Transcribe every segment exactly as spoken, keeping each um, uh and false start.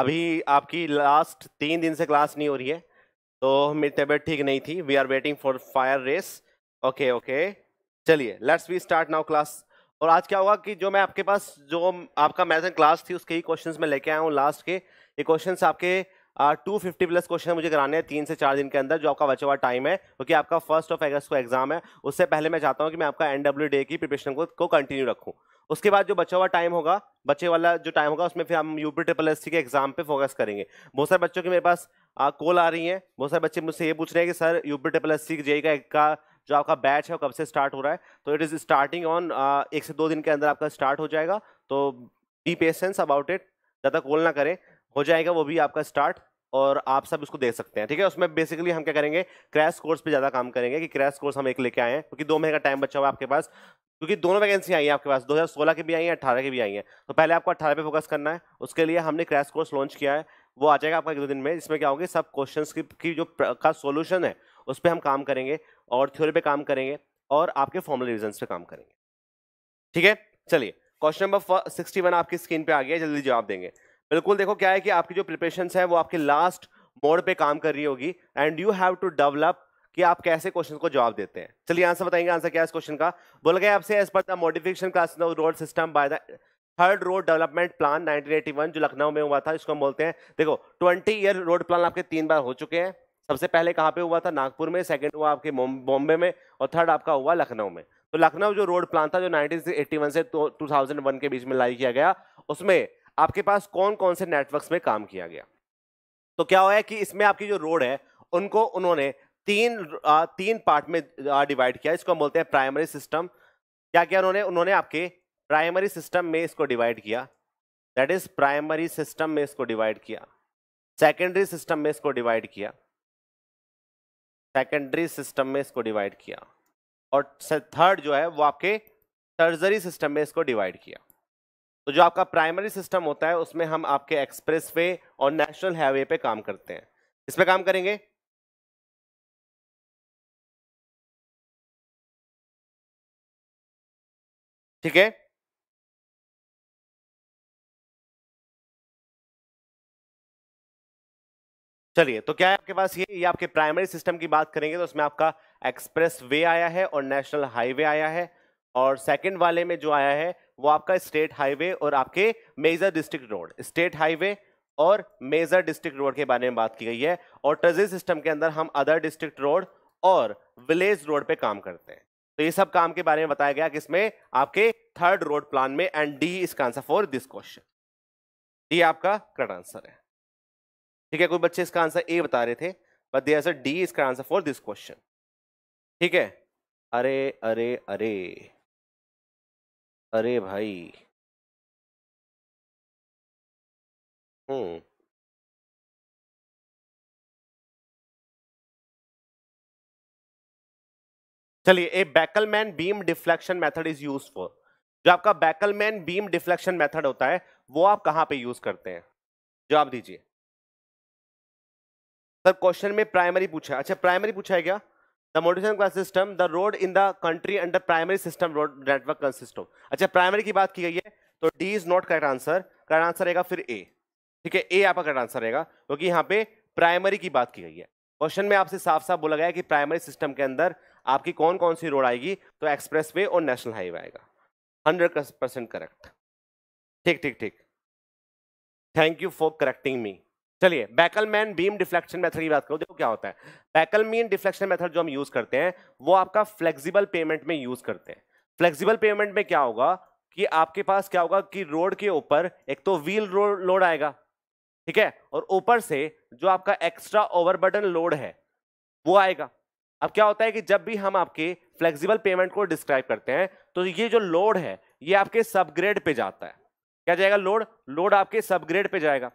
अभी आपकी लास्ट तीन दिन से क्लास नहीं हो रही है, तो मेरी तबीयत ठीक नहीं थी। We are waiting for fire race. Okay okay, चलिए let's we start now class. और आज क्या होगा कि जो मैं आपके पास जो आपका मैथन क्लास थी उसके ही क्वेश्चंस मैं लेके आया हूँ। लास्ट के ये क्वेश्चंस आपके टू फिफ्टी प्लस क्वेश्चन मुझे कराने हैं तीन से चार दिन के अंदर, जो आपका बचा हुआ टाइम है, क्योंकि आपका फर्स्ट ऑफ अगस्त को एग्जाम है। उससे पहले मैं चाहता हूँ कि मैं आपका एनडब्ल्यूडीए की प्रिपरेशन को, को कंटिन्यू रखूँ। उसके बाद जो बचा हुआ टाइम होगा, बचे वाला जो टाइम होगा, उसमें फिर हम यूपी ट्रिपल एस सी के एग्जाम पे फोकस करेंगे। बहुत सारे बच्चों की मेरे पास कॉल आ रही है, बहुत सारे बच्चे मुझसे ये पूछ रहे हैं कि sir UP triple S C की जेई का, का जो आपका बैच है वो कब से स्टार्ट हो रहा है। तो इट इज़ स्टार्टिंग ऑन एक से दो दिन के अंदर आपका स्टार्ट हो जाएगा, तो बी पेशेंस अबाउट इट, ज़्यादा कॉल ना करें। हो जाएगा वो भी आपका स्टार्ट, और आप सब उसको देख सकते हैं, ठीक है। उसमें बेसिकली हम क्या करेंगे, क्रैश कोर्स पे ज़्यादा काम करेंगे कि क्रैश कोर्स हम एक लेके आए हैं, क्योंकि दो महीने का टाइम बचा हुआ है आपके पास, क्योंकि दोनों वैकेंसी आई है आपके पास, दो हज़ार सोलह की भी आई है, अठारह की भी आई है। तो पहले आपको अठारह पे फोकस करना है, उसके लिए हमने क्रैश कोर्स लॉन्च किया है, वो आ जाएगा आपका एक दो दिन में। इसमें क्या होगी, सब क्वेश्चंस की, की जो का सोल्यूशन है उस पर हम काम करेंगे, और थ्योरी पे काम करेंगे, और आपके फॉर्मल रिविजन्स पे काम करेंगे, ठीक है। चलिए क्वेश्चन नंबर सिक्सटी वन आपकी स्क्रीन पर आ गया, जल्दी जवाब देंगे। बिल्कुल देखो क्या है कि आपकी जो प्रिपरेशन है वो आपके लास्ट मोड पे काम कर रही होगी, and you have to develop कि आप कैसे क्वेश्चन को जवाब देते हैं। चलिए आंसर बताएंगे, आंसर क्या है इस क्वेश्चन का। बोला गया आपसे as per the modification class road system by the third road development plan nineteen eighty one जो लखनऊ में हुआ था, इसको हम बोलते हैं। देखो ट्वेंटी ईयर रोड प्लान आपके तीन बार हो चुके हैं। सबसे पहले कहाँ पे हुआ था, नागपुर में, सेकंड हुआ आपके बॉम्बे में, और थर्ड आपका हुआ लखनऊ में। तो लखनऊ जो रोड प्लान था जो नाइनटीन एटी वन से टू थाउज़ेंड वन के बीच में लागू किया गया, उसमें आपके पास कौन कौन से नेटवर्क्स में काम किया गया। तो क्या हुआ है कि इसमें आपकी जो रोड है उनको उन्होंने तीन आ, तीन पार्ट में डिवाइड किया, इसको हम बोलते हैं प्राइमरी सिस्टम। क्या क्या उन्होंने उन्होंने आपके प्राइमरी सिस्टम में इसको डिवाइड किया, दैट इज प्राइमरी सिस्टम में इसको डिवाइड किया, सेकेंडरी सिस्टम में इसको डिवाइड किया, सेकेंडरी सिस्टम में इसको डिवाइड किया, और थर्ड जो है वो आपके टर्सरी सिस्टम में इसको डिवाइड किया। तो जो आपका प्राइमरी सिस्टम होता है उसमें हम आपके एक्सप्रेस वे और नेशनल हाईवे पे काम करते हैं। इस पे काम करेंगे, ठीक है। चलिए तो क्या है आपके पास ये ये आपके प्राइमरी सिस्टम की बात करेंगे, तो उसमें आपका एक्सप्रेस वे आया है और नेशनल हाईवे आया है, और सेकंड वाले में जो आया है वो आपका स्टेट हाईवे और आपके major district road, state highway और मेजर डिस्ट्रिक्ट रोड के बारे में बात की गई है। और ट्रेजरी सिस्टम के अंदर हम अदर डिस्ट्रिक्ट रोड और विलेज रोड पे काम करते हैं। तो ये सब काम के बारे में बताया गया कि इसमें आपके थर्ड रोड प्लान में, एंड डी इसका answer for this question, D आपका करेक्ट आंसर है, ठीक है। कोई बच्चे इसका आंसर ए बता रहे थे, बट द आंसर डी इसका आंसर फॉर दिस क्वेश्चन, ठीक है। अरे अरे अरे अरे भाई, हम्म चलिए। ए Benkelman beam deflection method is use for, जो आपका बैकलमैन बीम डिफ्लेक्शन मेथड होता है वो आप कहां पे यूज करते हैं, जवाब दीजिए। सर क्वेश्चन में प्राइमरी पूछा है, अच्छा प्राइमरी पूछा है क्या। The modification class system the road in the country under primary system road network consist of, अच्छा प्राइमरी की बात की गई है, तो D is not correct answer, correct answer रहेगा फिर ए, ठीक है। ए आपका करेक्ट आंसर रहेगा, क्योंकि यहाँ पे प्राइमरी की बात की गई है। क्वेश्चन में आपसे साफ साफ बोला गया है कि प्राइमरी सिस्टम के अंदर आपकी कौन कौन सी रोड आएगी, तो एक्सप्रेस वे और नेशनल हाईवे आएगा। हंड्रेड परसेंट करेक्ट, ठीक ठीक ठीक, thank you for correcting me. चलिए बैकलमैन बीम डिफ्लेक्शन मेथड की बात करो, देखो क्या होता है। बैकलमैन डिफ्लेक्शन मेथड जो हम यूज करते हैं वो आपका फ्लेक्सिबल पेमेंट में यूज करते हैं। फ्लेक्सिबल पेमेंट में क्या होगा कि आपके पास क्या होगा कि रोड के ऊपर एक तो व्हील लोड आएगा, ठीक है, और ऊपर से जो आपका एक्स्ट्रा ओवरबर्डन लोड है वो आएगा। अब क्या होता है कि जब भी हम आपके फ्लेक्सिबल पेमेंट को डिस्क्राइब करते हैं तो ये जो लोड है ये आपके सबग्रेड पे जाता है। क्या जाएगा, लोड लोड आपके सबग्रेड पे जाएगा।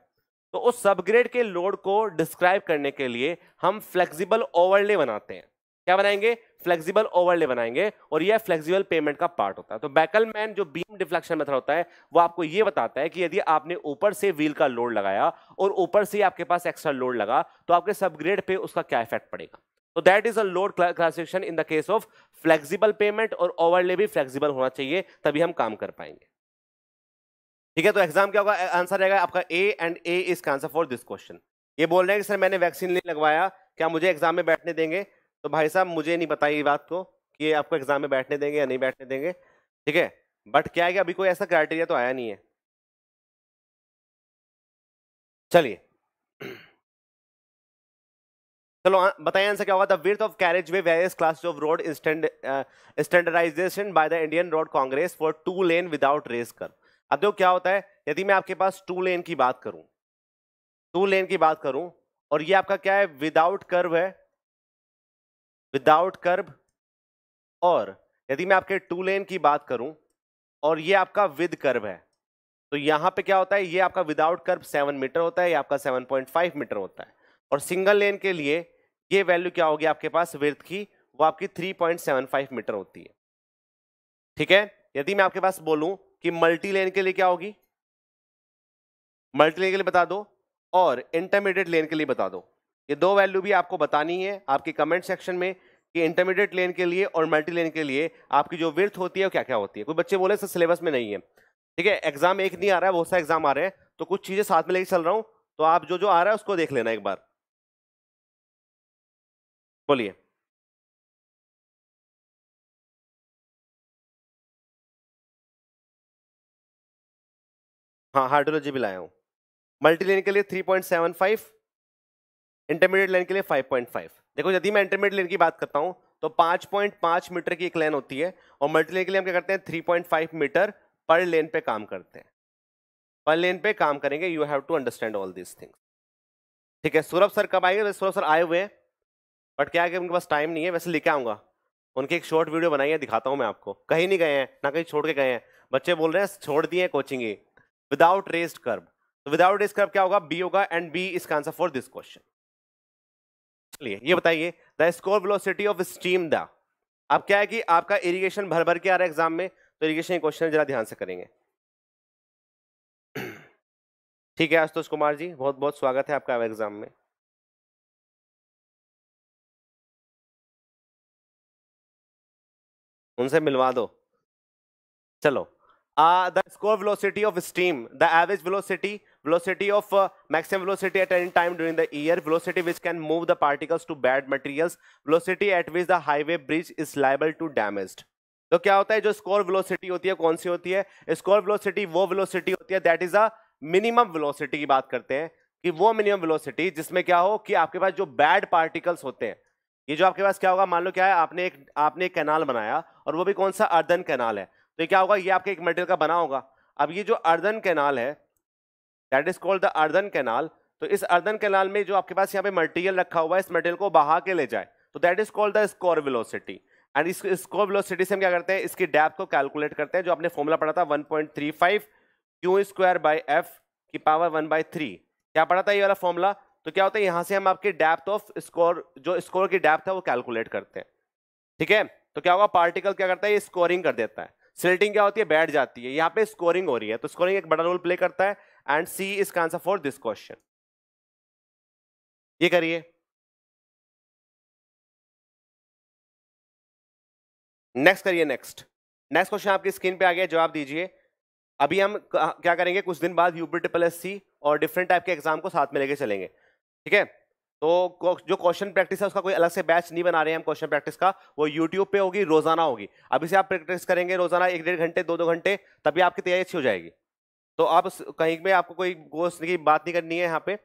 तो उस सबग्रेड के लोड को डिस्क्राइब करने के लिए हम फ्लेक्सिबल ओवरले बनाते हैं। क्या बनाएंगे, फ्लेक्सिबल ओवरले बनाएंगे, और यह फ्लेक्सिबल पेमेंट का पार्ट होता है। तो बैकलमैन जो बीम डिफ्लेक्शन मेथड होता है वो आपको ये बताता है कि यदि आपने ऊपर से व्हील का लोड लगाया और ऊपर से आपके पास एक्स्ट्रा लोड लगा तो आपके सबग्रेड पे उसका क्या इफेक्ट पड़ेगा। तो that is a load classification in the case of flexible pavement, और ओवरले भी फ्लेक्सिबल होना चाहिए तभी हम काम कर पाएंगे, ठीक है। तो एग्जाम क्या होगा, आंसर रहेगा आपका ए एंड ए इज का आंसर फॉर दिस क्वेश्चन। ये बोल रहे हैं कि सर मैंने वैक्सीन नहीं लगवाया, क्या मुझे एग्जाम में बैठने देंगे? तो भाई साहब मुझे नहीं पता ये बात को कि आपको एग्जाम में बैठने देंगे या नहीं बैठने देंगे, ठीक है। बट क्या है कि अभी कोई ऐसा क्राइटेरिया तो आया नहीं है। चलिए चलो बताइए आंसर क्या होगा। The width of carriage way various classes of road standardisation by the Indian Road Congress for two lane without raised curve. अब देखो क्या होता है, यदि मैं आपके पास टू लेन की बात करूं टू लेन की बात करूं और ये आपका क्या है विदाउट कर्व है, विदाउट कर्व। और यदि मैं आपके टू लेन की बात करूं और ये आपका विद कर्व है, तो यहाँ पे क्या होता है, ये आपका विदाउट कर्व सेवन मीटर होता है, ये आपका सेवन पॉइंट फाइव मीटर होता है। और सिंगल लेन के लिए ये वैल्यू क्या होगी आपके पास विड्थ की, वो आपकी three point seven five metre होती है, ठीक है। यदि मैं आपके पास बोलूं कि मल्टी लेन के लिए क्या होगी, मल्टी लेन के लिए बता दो और इंटरमीडिएट लेन के लिए बता दो, ये दो वैल्यू भी आपको बतानी है आपके कमेंट सेक्शन में कि इंटरमीडिएट लेन के लिए और मल्टी लेन के लिए आपकी जो विड्थ होती है वो क्या क्या होती है। कोई बच्चे बोले सर सिलेबस में नहीं है, ठीक है, एग्जाम एक नहीं आ रहा है, बहुत सारे एग्जाम आ रहे हैं, तो कुछ चीजें साथ में लेके चल रहा हूं, तो आप जो जो आ रहा है उसको देख लेना एक बार। बोलिए हाँ, हाइड्रोलॉजी भी लाया हूं। मल्टी लेन के लिए three point seven five, intermediate lane के लिए फाइव पॉइंट फाइव। देखो यदि मैं इंटरमीडिएट लेन की बात करता हूं तो पाँच पॉइंट पाँच मीटर की एक लेन होती है और मल्टी लेन के लिए हम क्या करते हैं थ्री पॉइंट फाइव मीटर पर लेन पे काम करते हैं, पर लेन पे काम करेंगे। You have to understand all this things, ठीक है। सौरभ सर कब आएंगे? वैसे सौरभ सर आए हुए हैं बट क्या है कि उनके पास टाइम नहीं है, वैसे लेके आऊँगा, उनकी एक शॉर्ट वीडियो बनाई है दिखाता हूँ मैं आपको। कहीं नहीं गए हैं ना, कहीं छोड़ के गए हैं, बच्चे बोल रहे हैं छोड़ दिए कोचिंग ही। विदाउट रेस्ड कर्व, तो विदाउट रेस्ड कर्व क्या होगा, बी होगा एंड बी इसका आंसर फॉर दिस क्वेश्चन। चलिए ये बताइए the scour velocity of stream the. अब क्या है कि आपका इरिगेशन भर भर के आ रहा है एग्जाम में, तो इरिगेशन के क्वेश्चन जरा ध्यान से करेंगे, ठीक है। आशुतोष कुमार जी बहुत बहुत स्वागत है आपका एवर एग्जाम में। उनसे मिलवा दो। चलो the scour velocity of stream the average velocity velocity of maximum velocity at any time during the year velocity which can move the particles to bed materials velocity at which the highway bridge is liable to damaged. तो क्या होता है जो score velocity होती है कौन सी होती है? स्कोर वेलोसिटी वो वेलोसिटी होती है that is a minimum velocity की बात करते हैं कि वो मिनिमम वेलोसिटी जिसमें क्या हो कि आपके पास जो बैड पार्टिकल्स होते हैं, ये जो आपके पास क्या होगा, मान लो क्या है आपने एक आपने एक कैनाल बनाया और वो भी कौन सा अर्दन कैनाल है, तो ये क्या होगा ये आपके एक मेटल का बना होगा। अब ये जो अर्दन कैनाल है that is called the earthen canal, तो इस अर्दन कैनाल में जो आपके पास यहाँ पे मटेरियल रखा हुआ है इस मटेरियल को बहा के ले जाए, तो that is called the scour velocity. And इस स्कोर वेलोसिटी से हम क्या करते हैं इसकी डेप्थ को कैलकुलेट करते हैं, जो आपने फॉर्मूला पढ़ा था one point three five Q square by F की पावर वन बाई थ्री, क्या पढ़ा था ये वाला फॉर्मूला। तो क्या होता है यहाँ से हम आपके डेप्थ ऑफ स्कोर, जो स्कोर की डेप्थ है वो कैलकुलेट करते हैं, ठीक है। तो क्या होगा पार्टिकल क्या करता है ये स्कोरिंग कर देता है, सिल्टिंग क्या होती है बैठ जाती है, यहाँ पे स्कोरिंग हो रही है, तो स्कोरिंग एक बड़ा रोल प्ले करता है। एंड सी इसका आंसर फॉर दिस क्वेश्चन। ये करिए नेक्स्ट, करिए नेक्स्ट नेक्स्ट क्वेश्चन आपकी स्क्रीन पे आ गया, जवाब दीजिए। अभी हम क्या करेंगे कुछ दिन बाद यूपी ट्रिपल एस सी और डिफरेंट टाइप के एग्जाम को साथ में लेके चलेंगे, ठीक है। तो जो क्वेश्चन प्रैक्टिस है उसका कोई अलग से बैच नहीं बना रहे हैं हम, क्वेश्चन प्रैक्टिस का वो यूट्यूब पे होगी, रोजाना होगी। अभी से आप प्रैक्टिस करेंगे रोजाना एक डेढ़ घंटे दो दो घंटे, तभी आपकी तैयारी अच्छी हो जाएगी। तो आप कहीं पर आपको कोई गोश्त की बात नहीं करनी है, यहाँ पे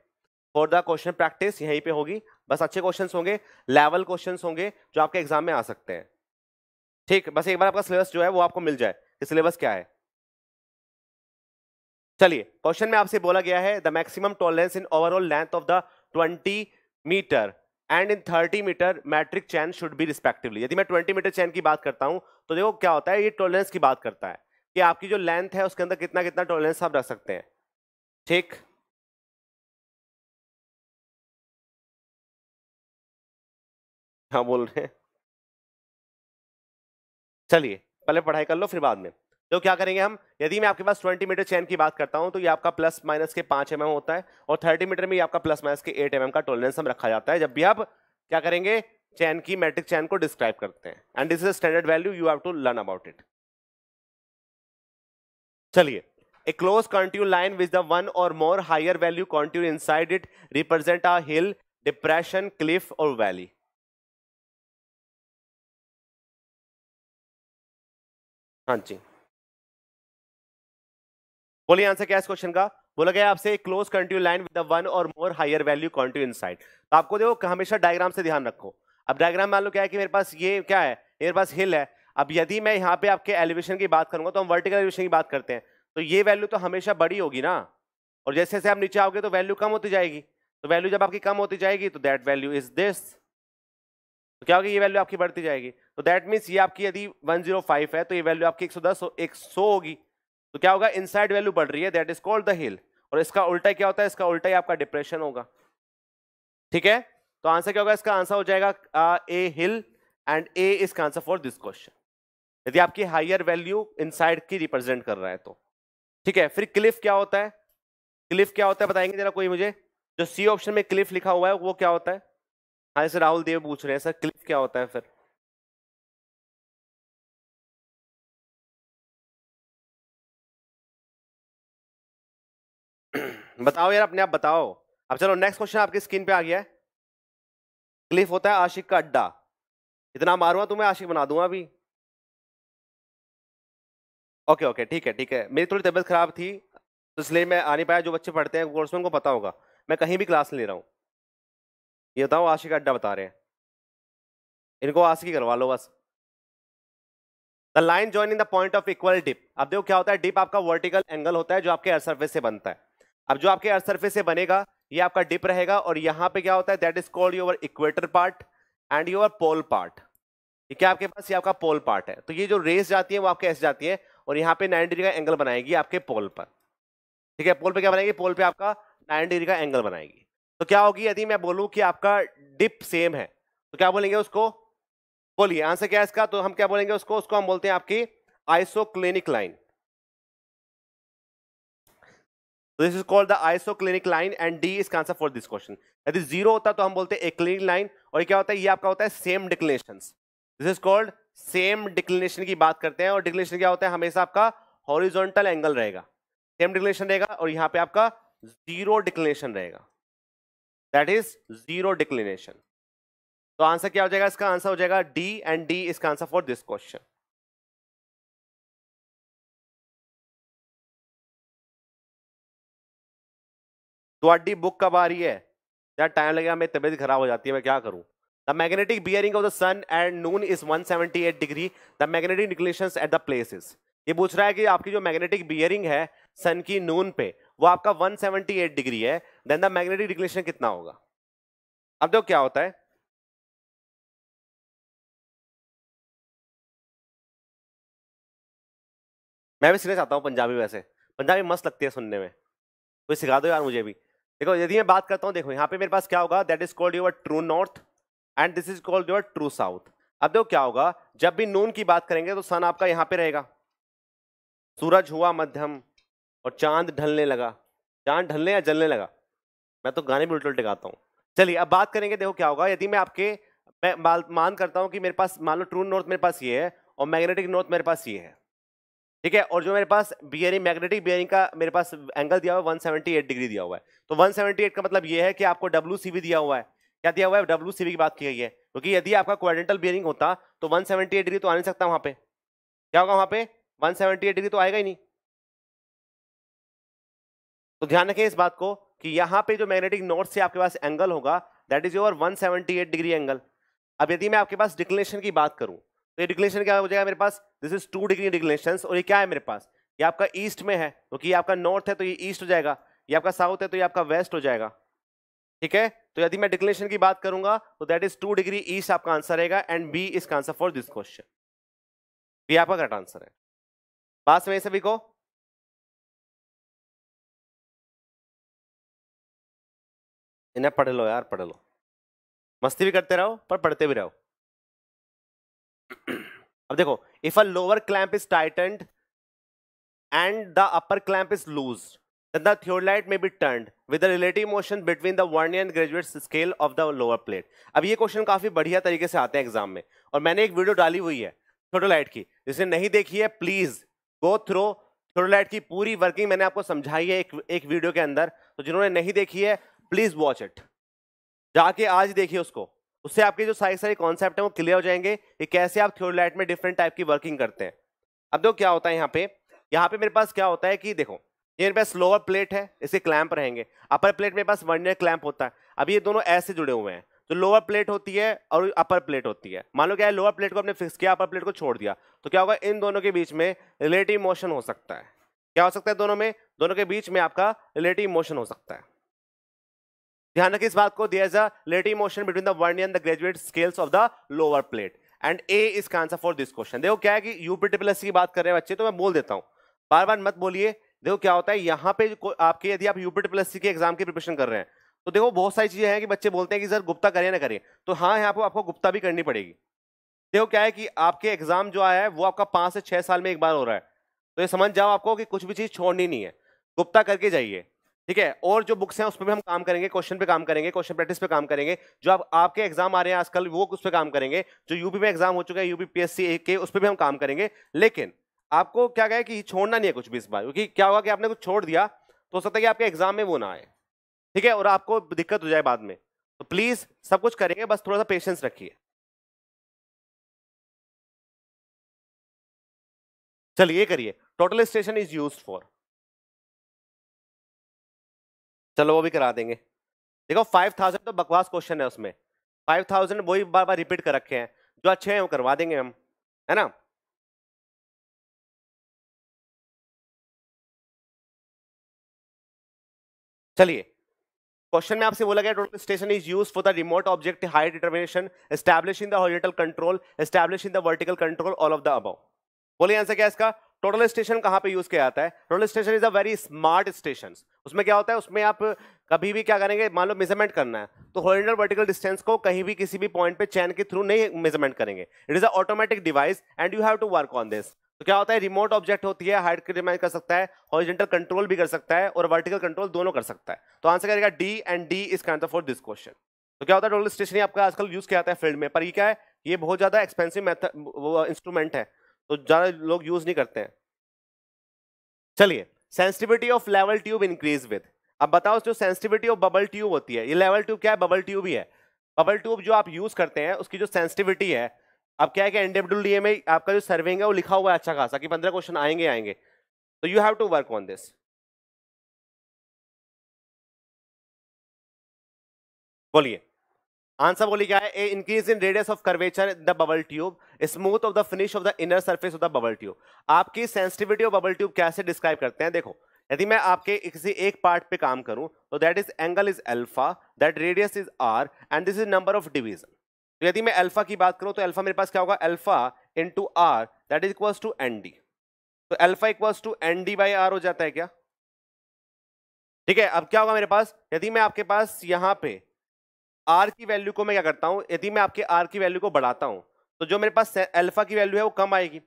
फॉर द क्वेश्चन प्रैक्टिस यहीं पर होगी। बस अच्छे क्वेश्चन होंगे, लेवल क्वेश्चन होंगे जो आपके एग्जाम में आ सकते हैं, ठीक। बस एक बार आपका सिलेबस जो है वो आपको मिल जाए कि सिलेबस क्या है। चलिए क्वेश्चन में आपसे बोला गया है the maximum tolerance in overall length of the twenty metre and in thirty metre metric chain should be respectively. यदि मैं ट्वेंटी मीटर चैन की बात करता हूं तो देखो क्या होता है, ये टॉलरेंस की बात करता है कि आपकी जो लेंथ है उसके अंदर कितना कितना टॉलरेंस आप रख सकते हैं, ठीक। हाँ बोल रहे हैं, चलिए पहले पढ़ाई कर लो फिर बाद में। तो क्या करेंगे हम, यदि मैं आपके पास ट्वेंटी मीटर चैन की बात करता हूं तो ये आपका प्लस माइनस के पाँच एम एम होता है और थर्टी मीटर में ये आपका प्लस माइनस के एट एम एम का टॉलरेंस हम रखा जाता है जब भी आप क्या करेंगे चैन की मैट्रिक चैन को डिस्क्राइब करते हैं। And this is standard value, you have to learn about it. चलिए A close contour line with the one or more higher value contour inside it represent a hill, depression, cliff or valley. हाँ जी, बोलिए answer क्या है इस question का। बोला गया आपसे close contour line with the one और more higher value contour inside. तो आपको देखो हमेशा डायग्राम से ध्यान रखो। अब डायग्राम मान लो क्या है कि मेरे पास ये क्या है, मेरे पास हिल है। अब यदि मैं यहाँ पे आपके एलिवेशन की बात करूंगा तो हम वर्टिकल एलिवेशन की बात करते हैं, तो ये वैल्यू तो हमेशा बड़ी होगी ना, और जैसे जैसे आप नीचे आओगे तो वैल्यू कम होती जाएगी। तो वैल्यू जब आपकी कम होती जाएगी तो दैट वैल्यू इज दिस, तो क्या होगी, ये वैल्यू आपकी बढ़ती जाएगी। तो दैट मीन्स ये आपकी यदि वन ज़ीरो फाइव है तो ये वैल्यू आपकी एक सौ दस एक सौ होगी, तो क्या होगा, इनसाइड वैल्यू बढ़ रही है, that is called the hill. और इसका उल्टा क्या होता है, इसका उल्टा ही आपका डिप्रेशन होगा। ठीक है, तो आंसर क्या होगा इसका, आंसर हो जाएगा A hill and A is answer for this question, यदि आपकी हायर वैल्यू इनसाइड की रिप्रेजेंट कर रहा है तो। ठीक है, फिर क्लिफ क्या होता है, क्लिफ क्या होता है बताएंगे जरा कोई मुझे, जो सी ऑप्शन में क्लिफ लिखा हुआ है वो क्या होता है। हाँ सर, राहुल देव पूछ रहे हैं सर क्लिफ क्या होता है। फिर बताओ यार अपने आप बताओ। अब चलो नेक्स्ट क्वेश्चन आपकी स्क्रीन पे आ गया है। क्लिफ होता है आशिक का अड्डा, इतना मारूंगा तुम्हें आशिक बना दूंगा अभी। ओके ओके ठीक है ठीक है, मेरी थोड़ी तबीयत खराब थी तो इसलिए मैं आ नहीं पाया, जो बच्चे पढ़ते हैं कोर्स में उनको पता होगा मैं कहीं भी क्लास ले रहा हूँ। ये बताओ आशिक का अड्डा बता रहे हैं, इनको आशिकी करवा लो बस। The line joining the point of equal dip, अब देखो क्या होता है, डिप आपका वर्टिकल एंगल होता है जो आपके अर्थ सर्फेस से बनता है। अब जो आपके अर्थ सर्फेस से बनेगा ये आपका डिप रहेगा, और यहाँ पे क्या होता है that is called your equator part and your pole part. क्या आपके पास ये आपका पोल पार्ट है, तो ये जो रेस जाती है वो आपके ऐसे जाती है और यहाँ पे नाइन्टी डिग्री का एंगल बनाएगी आपके पोल पर। ठीक है, पोल पे क्या बनाएगी, पोल पे आपका नाइन्टी डिग्री का एंगल बनाएगी। तो क्या होगी यदि मैं बोलूँ कि आपका डिप सेम है तो क्या बोलेंगे उसको, बोलिए आंसर क्या है इसका। तो हम क्या बोलेंगे उसको, उसको हम बोलते हैं आपकी isoclinic line. This is called the isoclinic line and D is answer for this question. यदि जीरो होता तो हम बोलते हैं एक्लिनिक लाइन, और क्या होता है ये आपका होता है same declinations. This is called same declination की बात करते हैं, और डिक्लिनेशन क्या होता है हमेशा आपका हॉरिजॉन्टल एंगल रहेगा, सेम डिक्लिनेशन रहेगा, और यहाँ पे आपका जीरो डिक्लिनेशन रहेगा, दैट इज जीरो डिक्लिनेशन। तो आंसर क्या हो जाएगा इसका, आंसर हो जाएगा डी एंड डी इसका आंसर फॉर दिस क्वेश्चन। तो बुक कब आ रही है यार, टाइम लगेगा, मेरी तबीयत खराब हो जाती है, मैं क्या करूं। The magnetic bearing of the sun and noon is one seventy eight degree, the magnetic declinations at the places. ये पूछ रहा है कि आपकी जो मैग्नेटिक बियरिंग है सन की नून पे वो आपका वन सेवेंटी एट डिग्री है, देन द मैग्नेटिक डिक्लिनेशन कितना होगा। अब देखो क्या होता है, मैं भी सीखना चाहता हूँ पंजाबी, वैसे पंजाबी मस्त लगती है सुनने में, कोई सिखा दो यार मुझे भी। देखो यदि मैं बात करता हूँ, देखो यहाँ पे मेरे पास क्या होगा, that is called your true north and this is called your true south. अब देखो क्या होगा, जब भी नून की बात करेंगे तो सन आपका यहाँ पे रहेगा, सूरज हुआ मध्यम और चांद ढलने लगा, चांद ढलने या जलने लगा, मैं तो गाने भी उल्टे उल्टे गाता हूँ। चलिए अब बात करेंगे, देखो क्या होगा यदि मैं आपके, मैं मान करता हूँ कि मेरे पास मान लो ट्रू नॉर्थ मेरे पास ये है और मैग्नेटिक नॉर्थ मेरे पास ये है। ठीक है, और जो मेरे पास बियरिंग, मैग्नेटिक बियरिंग का मेरे पास एंगल दिया हुआ है वन सेवेंटी एट डिग्री दिया हुआ है, तो वन सेवेंटी एट का मतलब ये है कि आपको डब्ल्यू सी बी दिया हुआ है। क्या दिया हुआ है, डब्ल्यू सी बी की बात की गई है, क्योंकि यदि आपका क्वाड्रेंटल बियरिंग होता तो वन सेवेंटी एट डिग्री तो आ नहीं सकता वहाँ पे। क्या होगा वहाँ पे, वन सेवेंटी एट डिग्री तो आएगा ही नहीं। तो ध्यान रखें इस बात को कि यहाँ पे जो मैग्नेटिक नॉर्थ से आपके पास एंगल होगा that is your one seventy eight degree angle. अब यदि मैं आपके पास डिक्लिनेशन की बात करूँ तो ये डिक्लिनेशन क्या हो जाएगा मेरे पास, this is two degree declinations, और ये क्या है मेरे पास, ये आपका ईस्ट में है क्योंकि ये आपका नॉर्थ है तो ये ईस्ट हो जाएगा, ये आपका साउथ है तो ये आपका वेस्ट हो जाएगा। ठीक है, तो यदि मैं डिक्लिनेशन की बात करूंगा तो that is two degree east आपका आंसर रहेगा and B is answer for this question. ये आपका करेक्ट आंसर है, पास में सभी को। इन्हें पढ़ लो यार, पढ़ लो, मस्ती भी करते रहो पर पढ़ते भी रहो। अब देखो, if a lower clamp is tightened and the upper clamp is loose then the theodolite may be turned with the relative motion between the vernier and graduate scale of the lower plate. अब ये question काफी बढ़िया तरीके से आते हैं exam में, और मैंने एक वीडियो डाली हुई है थियोलाइट की, जिसने नहीं देखी है प्लीज गो थ्रू फ्लोरोलाइट की पूरी वर्किंग मैंने आपको समझाई है एक एक वीडियो के अंदर, तो जिन्होंने नहीं देखी है प्लीज वॉच इट, जाके आज देखिए उसको, उससे आपके जो सारे सारे कॉन्सेप्ट हैं वो क्लियर हो जाएंगे कि कैसे आप फ्लोरोलाइट में डिफरेंट टाइप की वर्किंग करते हैं। अब देखो क्या होता है यहाँ पे, यहाँ पे मेरे पास क्या होता है कि देखो ये मेरे पास लोअर प्लेट है, इसके क्लैंप रहेंगे, अपर प्लेट मेरे पास वर्नियर क्लैंप होता है। अब ये दोनों ऐसे जुड़े हुए हैं, तो लोअर प्लेट होती है और अपर प्लेट होती है। मान लो क्या है, लोअर प्लेट को आपने फिक्स किया, अपर प्लेट को छोड़ दिया, तो क्या होगा इन दोनों के बीच में रिलेटिव मोशन हो सकता है। क्या हो सकता है दोनों में? दोनों के बीच में आपका रिलेटिव मोशन हो सकता है। ध्यान रखिए इस बात को, there is a relative motion between the vernier and the graduate scales of the lower plate and A is का आंसर फॉर दिस क्वेश्चन। देखो क्या है कि यूपीटीपीएससी की बात कर रहे हैं बच्चे, तो मैं बोल देता हूँ, बार बार मत बोलिए। देखो क्या होता है यहाँ पे आपके, यदि आप यूपीटीपीएससी के एग्जाम की प्रिपरेशन कर रहे हैं तो देखो बहुत सारी चीजें हैं कि बच्चे बोलते हैं कि सर गुप्ता करें ना करें, तो हाँ यहाँ पर आपको गुप्ता भी करनी पड़ेगी। देखो क्या है कि आपके एग्जाम जो आया है वो आपका पाँच से छः साल में एक बार हो रहा है, तो ये समझ जाओ आपको कि कुछ भी चीज़ छोड़नी नहीं है, गुप्ता करके जाइए, ठीक है। और जो बुक्स हैं उस पर भी हम काम करेंगे, क्वेश्चन पे काम करेंगे, क्वेश्चन प्रैक्टिस पे काम करेंगे, जो आप आपके एग्जाम आ रहे हैं आजकल वो उस पर काम करेंगे, जो यूपी में एग्जाम हो चुका है यूपी पी एस सी के उस पर भी हम काम करेंगे। लेकिन आपको क्या कहे कि छोड़ना नहीं है कुछ भी इस बार, क्योंकि क्या होगा कि आपने कुछ छोड़ दिया तो हो सकता है कि आपके एग्जाम में वो ना आए, ठीक है, और आपको दिक्कत हो जाए बाद में। तो प्लीज सब कुछ करेंगे, बस थोड़ा सा पेशेंस रखिए। चलिए करिए, total station is used for, चलो वो भी करा देंगे। देखो फाइव थाउजेंड तो बकवास क्वेश्चन है, उसमें फाइव थाउजेंड वही बार बार रिपीट कर रखे हैं, जो अच्छे हैं वो करवा देंगे हम, है ना। चलिए, क्वेश्चन में आपसे बोला गया total station is used for the remote object height determination, establishing the horizontal control, establishing the vertical control, all of the above. बोलिए आंसर क्या है इसका? टोटल स्टेशन कहाँ पे यूज किया जाता है? Total station is a very smart station. उसमें क्या होता है, उसमें आप कभी भी क्या करेंगे, मान लो मेजरमेंट करना है तो हॉरिजॉन्टल वर्टिकल डिस्टेंस को कहीं भी किसी भी पॉइंट पे चैन के थ्रू नहीं मेजरमेंट करेंगे। It is a automatic device and you have to work on this. तो क्या होता है, रिमोट ऑब्जेक्ट होती है, हाइट की डिमांड कर सकता है, हॉरिजॉन्टल कंट्रोल भी कर सकता है और वर्टिकल कंट्रोल दोनों कर सकता है। तो आंसर करेगा D and D is answer for this question. तो क्या होता है, टोटल स्टेशन आपका आजकल यूज किया जाता है फील्ड में, पर ये क्या है, ये बहुत ज्यादा एक्सपेंसिव इंस्ट्रूमेंट है तो ज्यादा लोग यूज नहीं करते हैं। चलिए, sensitivity of level tube increase with, अब बताओ जो सेंसिटिविटी ऑफ बबल ट्यूब होती है, ये लेवल ट्यूब क्या है, बबल ट्यूब ही है। बबल ट्यूब जो आप यूज करते हैं उसकी जो सेंसिटिविटी है, अब क्या है कि एनडब्ल्यूडीए में आपका जो सर्विंग है वो लिखा हुआ है अच्छा खासा कि पंद्रह क्वेश्चन आएंगे आएंगे तो you have to work on this. बोलिए आंसर, बोलिए क्या है, A increase in radius of curvature the bubble tube, smooth of the finish of the inner surface of the bubble tube. आपकी सेंसिटिविटी ऑफ बबल ट्यूब कैसे describe करते हैं, देखो यदि मैं आपके किसी एक पार्ट पे काम करूं तो that is angle is alpha, that radius is R and this is number of division. तो यदि मैं अल्फा की बात करूं तो अल्फा मेरे पास क्या होगा, alpha into R that is equals to N D, तो alpha equals to N D by R हो जाता है क्या, ठीक है। अब क्या होगा मेरे पास, यदि मैं आपके पास यहाँ पे आर की वैल्यू को मैं क्या करता हूँ, यदि मैं आपके आर की वैल्यू को बढ़ाता हूँ तो जो मेरे पास अल्फा की वैल्यू है वो कम आएगी,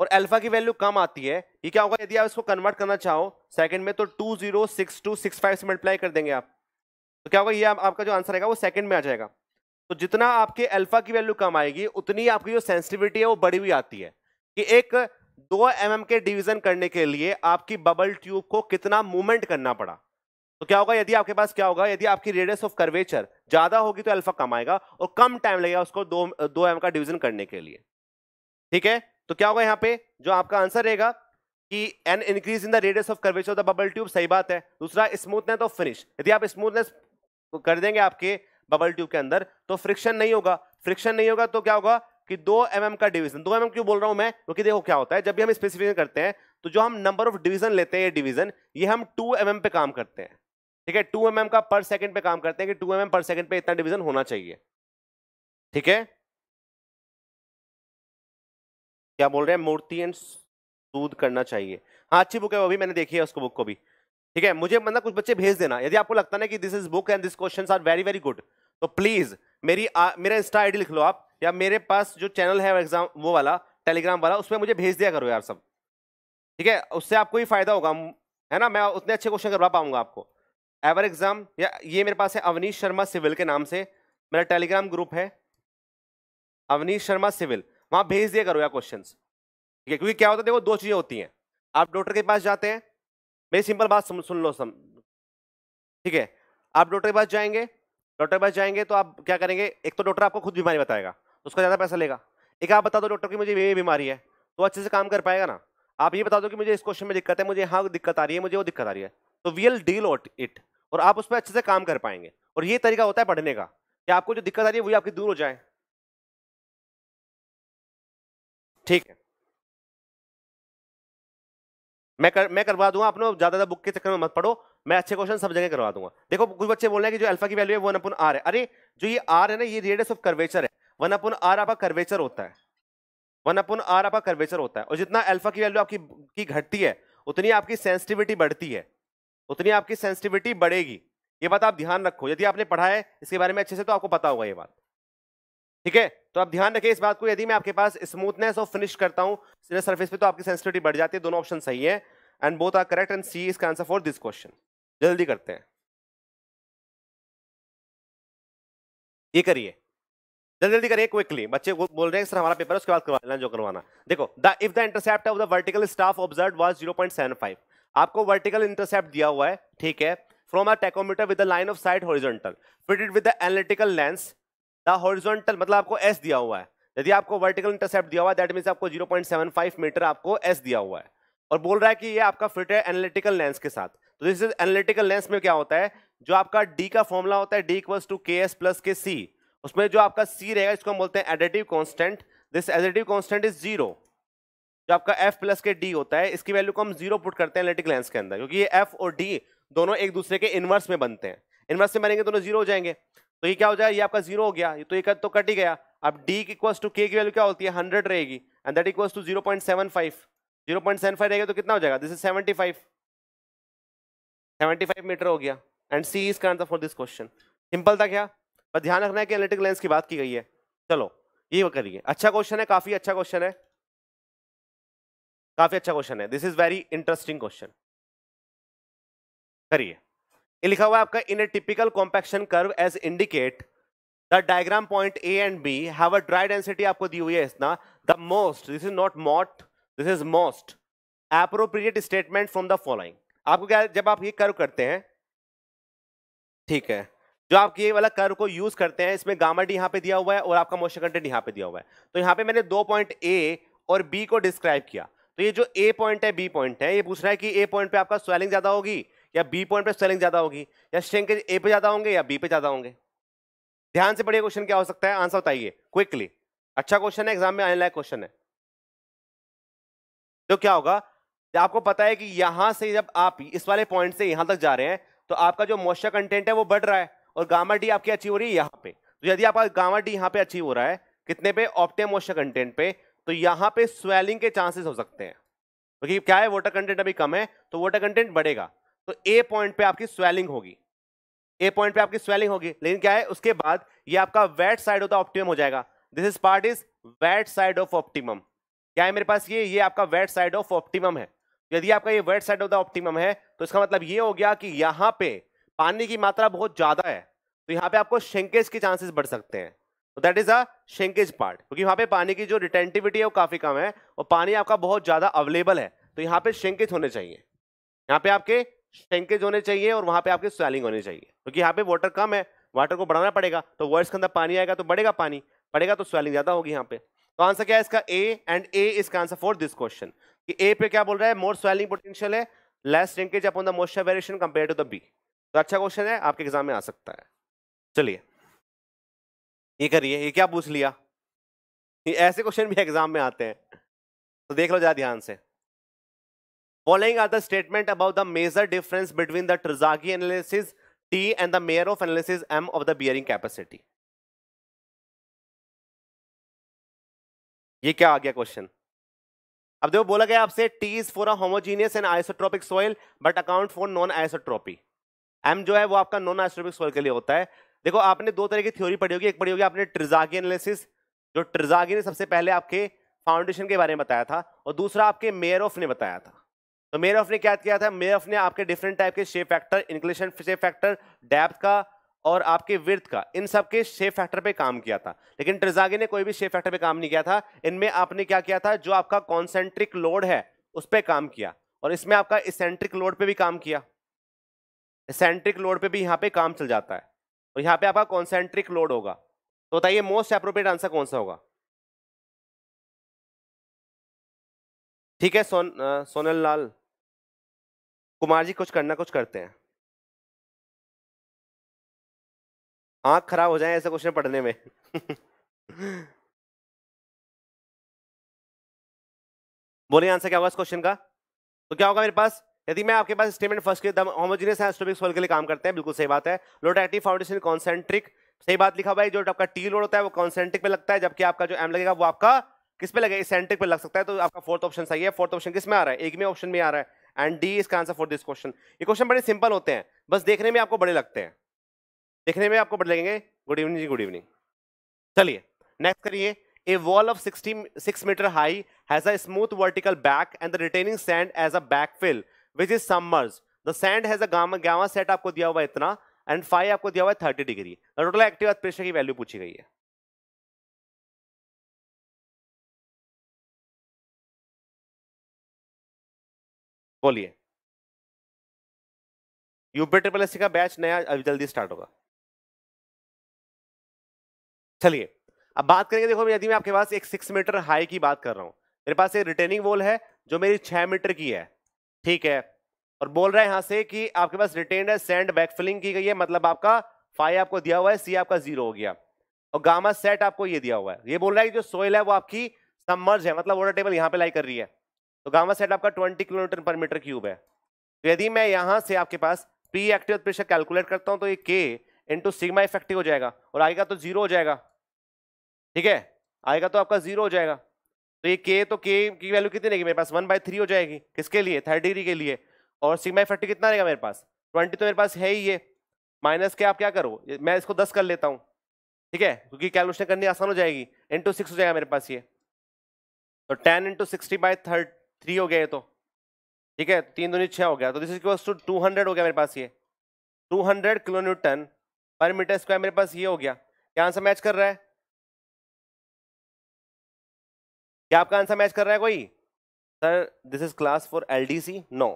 और अल्फा की वैल्यू कम आती है ये क्या होगा, यदि आप इसको कन्वर्ट करना चाहो सेकंड में तो two zero six two six five से मल्टीप्लाई कर देंगे आप, तो क्या होगा ये आप, आपका जो आंसर आएगा वो सेकंड में आ जाएगा। तो जितना आपके अल्फा की वैल्यू कम आएगी उतनी आपकी जो सेंसिटिविटी है वो बढ़ी हुई आती है कि एक दो एम एम के डिवीजन करने के लिए आपकी बबल ट्यूब को कितना मूवमेंट करना पड़ा। तो क्या होगा, यदि आपके पास क्या होगा, यदि आपकी रेडियस ऑफ कर्वेचर ज्यादा होगी तो अल्फा कम आएगा और कम टाइम लगेगा उसको दो दो एम का डिवीजन करने के लिए, ठीक है। तो क्या होगा यहाँ पे जो आपका आंसर रहेगा कि an increase in the radius of curvature of the bubble tube, सही बात है। दूसरा स्मूथनेस ऑफ फिनिश, यदि आप स्मूथनेस कर देंगे आपके बबल ट्यूब के अंदर तो फ्रिक्शन नहीं होगा, फ्रिक्शन नहीं होगा तो क्या होगा कि दो एम एम का डिवीजन, दो एम एम क्यों बोल रहा हूं मैं, क्योंकि देखो क्या होता है जब भी हम स्पेसिफिकेशन करते हैं तो जो हम नंबर ऑफ डिवीजन लेते हैं ये डिवीजन ये हम टू एम एम पे काम करते हैं, ठीक है, टू एम एम का पर सेकंड पे काम करते हैं कि टू एम एम पर सेकंड पे इतना डिवीजन होना चाहिए, ठीक है। क्या बोल रहे हैं, मूर्ति एंड सूद करना चाहिए, हाँ अच्छी बुक है वो भी, मैंने देखी है उसको बुक को भी, ठीक है। मुझे मतलब कुछ बच्चे भेज देना यदि आपको लगता है कि this is book and this questions are very very good, तो प्लीज मेरी आ, मेरा इंस्टा आईडी लिख लो आप, या मेरे पास जो चैनल है एग्जाम वो वाला टेलीग्राम वाला उसमें मुझे भेज दिया करो यार सब, ठीक है, उससे आपको ही फायदा होगा, है ना, मैं उतने अच्छे क्वेश्चन करवा पाऊंगा आपको। एवर एग्जाम, या ये मेरे पास है अवनीश शर्मा सिविल के नाम से मेरा टेलीग्राम ग्रुप है, अवनीश शर्मा सिविल, वहाँ भेज दिया करो यार क्वेश्चंस, ठीक है, क्योंकि क्या होता है देखो दो चीज़ें होती हैं, आप डॉक्टर के पास जाते हैं, मेरी सिंपल बात सुन लो सब, ठीक है। आप डॉक्टर के पास जाएंगे, डॉक्टर के पास जाएंगे तो आप क्या करेंगे, एक तो डॉक्टर आपको खुद बीमारी बताएगा तो उसका ज़्यादा पैसा लेगा, एक आप बता दो डॉक्टर की मुझे ये बीमारी है तो अच्छे से काम कर पाएगा ना। आप ये बता दो कि मुझे इस क्वेश्चन में दिक्कत है, मुझे यहाँ दिक्कत आ रही है, मुझे वो दिक्कत आ रही है, तो वी विल डील इट, और आप उस पर अच्छे से काम कर पाएंगे। और ये तरीका होता है पढ़ने का कि आपको जो दिक्कत आ रही है वही आपकी दूर हो जाए, ठीक है। मैं कर, मैं करवा दूंगा, आपने ज्यादा बुक के चक्कर में मत पढ़ो, मैं अच्छे क्वेश्चन सब जगह करवा दूंगा। देखो कुछ बच्चे बोल रहे हैं कि जो अल्फा की वैल्यू है वन अपन आर है, अरे जो ये आर है ना ये रेडियस ऑफ कर्वेचर है, वन अपन आर आपका कर्वेचर होता है, वन अपन आर आपका कर्वेचर होता है। और जितना अल्फा की वैल्यू आपकी की घटती है उतनी आपकी सेंसिटिविटी बढ़ती है, उतनी आपकी सेंसिटिविटी बढ़ेगी, ये बात आप ध्यान रखो। यदि आपने पढ़ा है इसके बारे में अच्छे से तो आपको पता होगा ये बात, ठीक है। तो आप ध्यान रखें इस बात को। यदि मैं आपके पास स्मूथनेस ऑफ फिनिश करता हूँ सरफेस पे तो आपकी सेंसिटिविटी बढ़ जाती है, दोनों ऑप्शन सही है and both are correct and C is का आंसर फॉर दिस क्वेश्चन। जल्दी करते हैं, ये करिए, जल्दी जल्दी करिए क्विकली। बच्चे बोल रहे हैं सर हमारा पेपर है उसके बाद करवा लेना जो करवाना। देखो the if the intercept of the vertical staff observe was zero point seven five, आपको वर्टिकल इंटरसेप्ट दिया हुआ है, ठीक है, from a tacheometer with the line of sight horizontal fitted with the analytical lens. The horizontal मतलब आपको S दिया हुआ है, यदि आपको वर्टिकल इंटरसेप्ट दिया हुआ है दैट मींस आपको zero point seven five metre आपको एस दिया हुआ है, और बोल रहा है कि ये आपका फिट है एनालिटिकल लेंस के साथ। तो दिस इज एनालिटिकल लेंस में क्या होता है, जो आपका डी का फॉर्मूला होता है D equals to K S plus K C, उसमें जो आपका सी रहेगा इसको हम बोलते हैं additive constant, this additive constant is zero. जो आपका एफ प्लस के डी होता है इसकी वैल्यू को हम जीरो पुट करते हैं एनालिटिकल लेंस के अंदर, क्योंकि ये एफ और डी दोनों एक दूसरे के इनवर्स में बनते हैं, इनवर्स में बनेंगे दोनों जीरो हो जाएंगे। तो ये क्या हो जाए, ये आपका जीरो हो गया, ये तो ये तो कट ही गया। अब डी इक्वल्स टू के की वैल्यू क्या होती है हंड्रेड रहेगी and that equals to zero point seven five, zero point seven five रहेगा तो कितना हो जाएगा, this is seventy five, seventy five metre हो गया एंड सी इज का answer for this question. Simple था क्या, बस ध्यान रखना है कि एनालिटिकल लेंस की बात की गई है। चलो ये करिए, अच्छा क्वेश्चन है, काफी अच्छा क्वेश्चन है, काफी अच्छा क्वेश्चन है, this is very interesting question. करिए, ये लिखा हुआ है आपका in a typical compaction curve as indicate the diagram point A and B have a dry density, आपको दी हुई है इतना the most, this is not most, this is most appropriate statement from the following. आपको क्या, जब आप ये कर्व करते हैं, ठीक है, जो आप ये वाला कर्व को यूज करते हैं इसमें गामा डी यहाँ पे दिया हुआ है और आपका मोशन कंटेंट यहाँ पे दिया हुआ है। तो यहाँ पे मैंने दो पॉइंट ए और बी को डिस्क्राइब किया, तो ये जो ए पॉइंट है बी पॉइंट है, ये पूछ रहा है कि ए पॉइंट पे आपका स्वेलिंग ज्यादा होगी या बी पॉइंट पे स्वेलिंग ज्यादा होगी, या श्रिंकेज ए पे ज्यादा होंगे या बी पे ज्यादा होंगे। ध्यान से पढ़िए क्वेश्चन क्या हो सकता है, आंसर बताइए क्विकली। अच्छा क्वेश्चन है, एग्जाम में आने लायक क्वेश्चन है। तो क्या होगा, आपको पता है कि यहां से जब आप इस वाले पॉइंट से यहां तक जा रहे हैं तो आपका जो मॉइस्चर कंटेंट है वो बढ़ रहा है और गामा डी आपकी अचीव हो रही है यहाँ पे। तो यदि आपका गामा डी यहाँ पे अचीव हो रहा है कितने पे, ऑप्टिमम मॉइस्चर कंटेंट पे, तो यहाँ पे स्वेलिंग के चांसेस हो सकते हैं, क्योंकि क्या है वाटर कंटेंट अभी कम है तो वाटर कंटेंट बढ़ेगा, तो ए पॉइंट पे आपकी स्वेलिंग होगी, ए पॉइंट पे आपकी स्वेलिंग होगी। लेकिन क्या है उसके बाद ये आपका वेट साइड होता है ऑप्टिमम हो जाएगा, this is part is wet side of optimum. क्या है मेरे पास ये ये आपका वेट साइड ऑफ ऑप्टिमम है। यदि आपका ये wet side of the optimum है तो इसका मतलब ये हो गया कि यहाँ पे पानी की मात्रा बहुत ज्यादा है, तो यहाँ पे आपको श्रिंकेज के चांसेस बढ़ सकते हैं, तो that is a shrinkage part, क्योंकि वहाँ पे पानी की जो रिटेंटिविटी है वो काफी कम है और पानी आपका बहुत ज्यादा अवेलेबल है, तो यहाँ पे श्रिंकेज होने चाहिए, यहाँ पे आपके श्रिंकेज होने चाहिए और वहाँ पे आपके स्वेलिंग होनी चाहिए, क्योंकि यहाँ पे वाटर कम है, वाटर को बढ़ाना पड़ेगा, तो वर्ड्स के अंदर पानी आएगा तो बढ़ेगा, पानी बढ़ेगा तो स्वेलिंग ज्यादा होगी यहाँ पे। तो आंसर क्या है इसका, ए एंड ए इसका आंसर फॉर दिस क्वेश्चन, कि ए पे क्या बोल रहा है, मोर स्वेलिंग पोटेंशियल है, less shrinkage upon the moisture variation compare to the B. तो अच्छा क्वेश्चन है, आपके एग्जाम में आ सकता है। चलिए ये करिए, ये क्या पूछ लिया, ये ऐसे क्वेश्चन भी एग्जाम में आते हैं, तो देख लो जरा ध्यान से। Following are the statement about the major difference between the Terzaghi analysis T and the Meyer of analysis M of the bearing capacity. ये क्या आ गया क्वेश्चन। अब देखो बोला गया आपसे T is for a homogeneous and isotropic soil but account for non-isotropy. M जो है वो आपका non-isotropic soil के लिए होता है। देखो आपने दो तरह की थ्योरी पढ़ी होगी, एक पढ़ी होगी आपने Terzaghi analysis, जो Terzaghi ने सबसे पहले आपके फाउंडेशन के बारे में बताया था, और दूसरा आपके Meyerhoff ने बताया था। तो Meyerhoff ने क्या किया था, Meyerhoff ने आपके डिफरेंट टाइप के shape factor, inclination shape factor, depth का और आपके विड्थ का, इन सब के शेप फैक्टर पे काम किया था। लेकिन Terzaghi ने कोई भी शेप फैक्टर पे काम नहीं किया था, इनमें आपने क्या किया था, जो आपका कॉन्सेंट्रिक लोड है उस पर काम किया। और इसमें आपका इसेंट्रिक लोड पे भी काम किया, इसेंट्रिक लोड पे भी यहाँ पे काम चल जाता है, और यहाँ पे आपका कॉन्सेंट्रिक लोड होगा। तो बताइए मोस्ट एप्रोप्रिएट आंसर कौन सा होगा। ठीक है सोन सोनल लाल कुमार जी, कुछ करना कुछ करते हैं, आँख खराब हो जाए ऐसे क्वेश्चन पढ़ने में। बोलिए आंसर क्या होगा इस क्वेश्चन का। तो क्या होगा मेरे पास, यदि मैं आपके पास स्टेटमेंट फर्स्ट के होमोजेनियस एस्टोपिक सॉइल के लिए काम करते हैं, बिल्कुल सही बात है। लोड एक्टिव फाउंडेशन कॉन्सेंट्रिक, सही बात लिखा भाई। जो आपका टी लोड होता है वो कॉन्सेंट्रिक पे लगता है, जबकि आपका जो एम लगेगा वो आपका किस पे लगेगा, इसेंट्रिक पे लग सकता है। तो आपका फोर्थ ऑप्शन सही है। फोर्थ ऑप्शन किस में आ रहा है, एक में ऑप्शन में आ रहा है, एंड डी इसका आंसर फॉर दिस क्वेश्चन। ये क्वेश्चन बड़े सिंपल होते हैं, बस देखने में आपको बड़े लगते हैं, देखने में आपको बड़े लगेंगे। गुड इवनिंग जी, गुड इवनिंग। चलिए नेक्स्ट करिए। ए wall of sixty six metre high has a smooth vertical back and the retaining sand as a backfill which is submerged, the sand has a gamma gamma sat आपको दिया हुआ है इतना, and phi आपको दिया हुआ है thirty degree. Total active earth pressure की वैल्यू पूछी गई है। बोलिए यूपी ट्रिपल एस सी का बैच नया अभी जल्दी स्टार्ट होगा। चलिए अब बात करेंगे, देखो यदि मैं आपके पास एक सिक्स मीटर हाई की बात कर रहा हूं, मेरे पास एक रिटेनिंग वॉल है जो मेरी छह मीटर की है, ठीक है, और बोल रहा है यहां से कि आपके पास रिटेन्ड है, सैंड बैकफिलिंग की गई है, मतलब आपका फाई आपको दिया हुआ है, सी आपका जीरो हो गया, और गामा सेट आपको ये दिया हुआ है। ये बोल रहा है कि जो सोयल है वो आपकी सबमर्ज है, मतलब वाटर टेबल यहाँ पे लाई कर रही है। तो गामा सेट आपका बीस किलोमीटर पर मीटर क्यूब है। तो यदि मैं यहाँ से आपके पास पी एक्टिव प्रेशर कैलकुलेट करता हूँ तो ये के इंटू सिग्मा इफेक्टिव हो जाएगा, और आएगा तो जीरो हो जाएगा, ठीक है, आएगा तो आपका जीरो हो जाएगा। तो ये के, तो के की वैल्यू कितनी रहेगी मेरे पास, वन बाई थ्री हो जाएगी, किसके लिए, थर्टी डिग्री के लिए। और सिग्मा इफेक्टिव कितना रहेगा मेरे पास, ट्वेंटी तो मेरे पास है ही, ये माइनस के आप क्या करो, मैं इसको दस कर लेता हूँ, ठीक है, क्योंकि कैलकुलेशन करनी आसान हो जाएगी। इंटू सिक्स हो जाएगा मेरे पास ये, तो ten into sixty by third three हो गया, तो ठीक है, तीन दूनी छः हो गया, तो this is equals to two hundred हो गया मेरे पास, ये two hundred kilo newton per metre square मेरे पास ये हो गया। क्या आंसर मैच कर रहा है, क्या आपका आंसर मैच कर रहा है कोई? Sir this is class for LDC, no.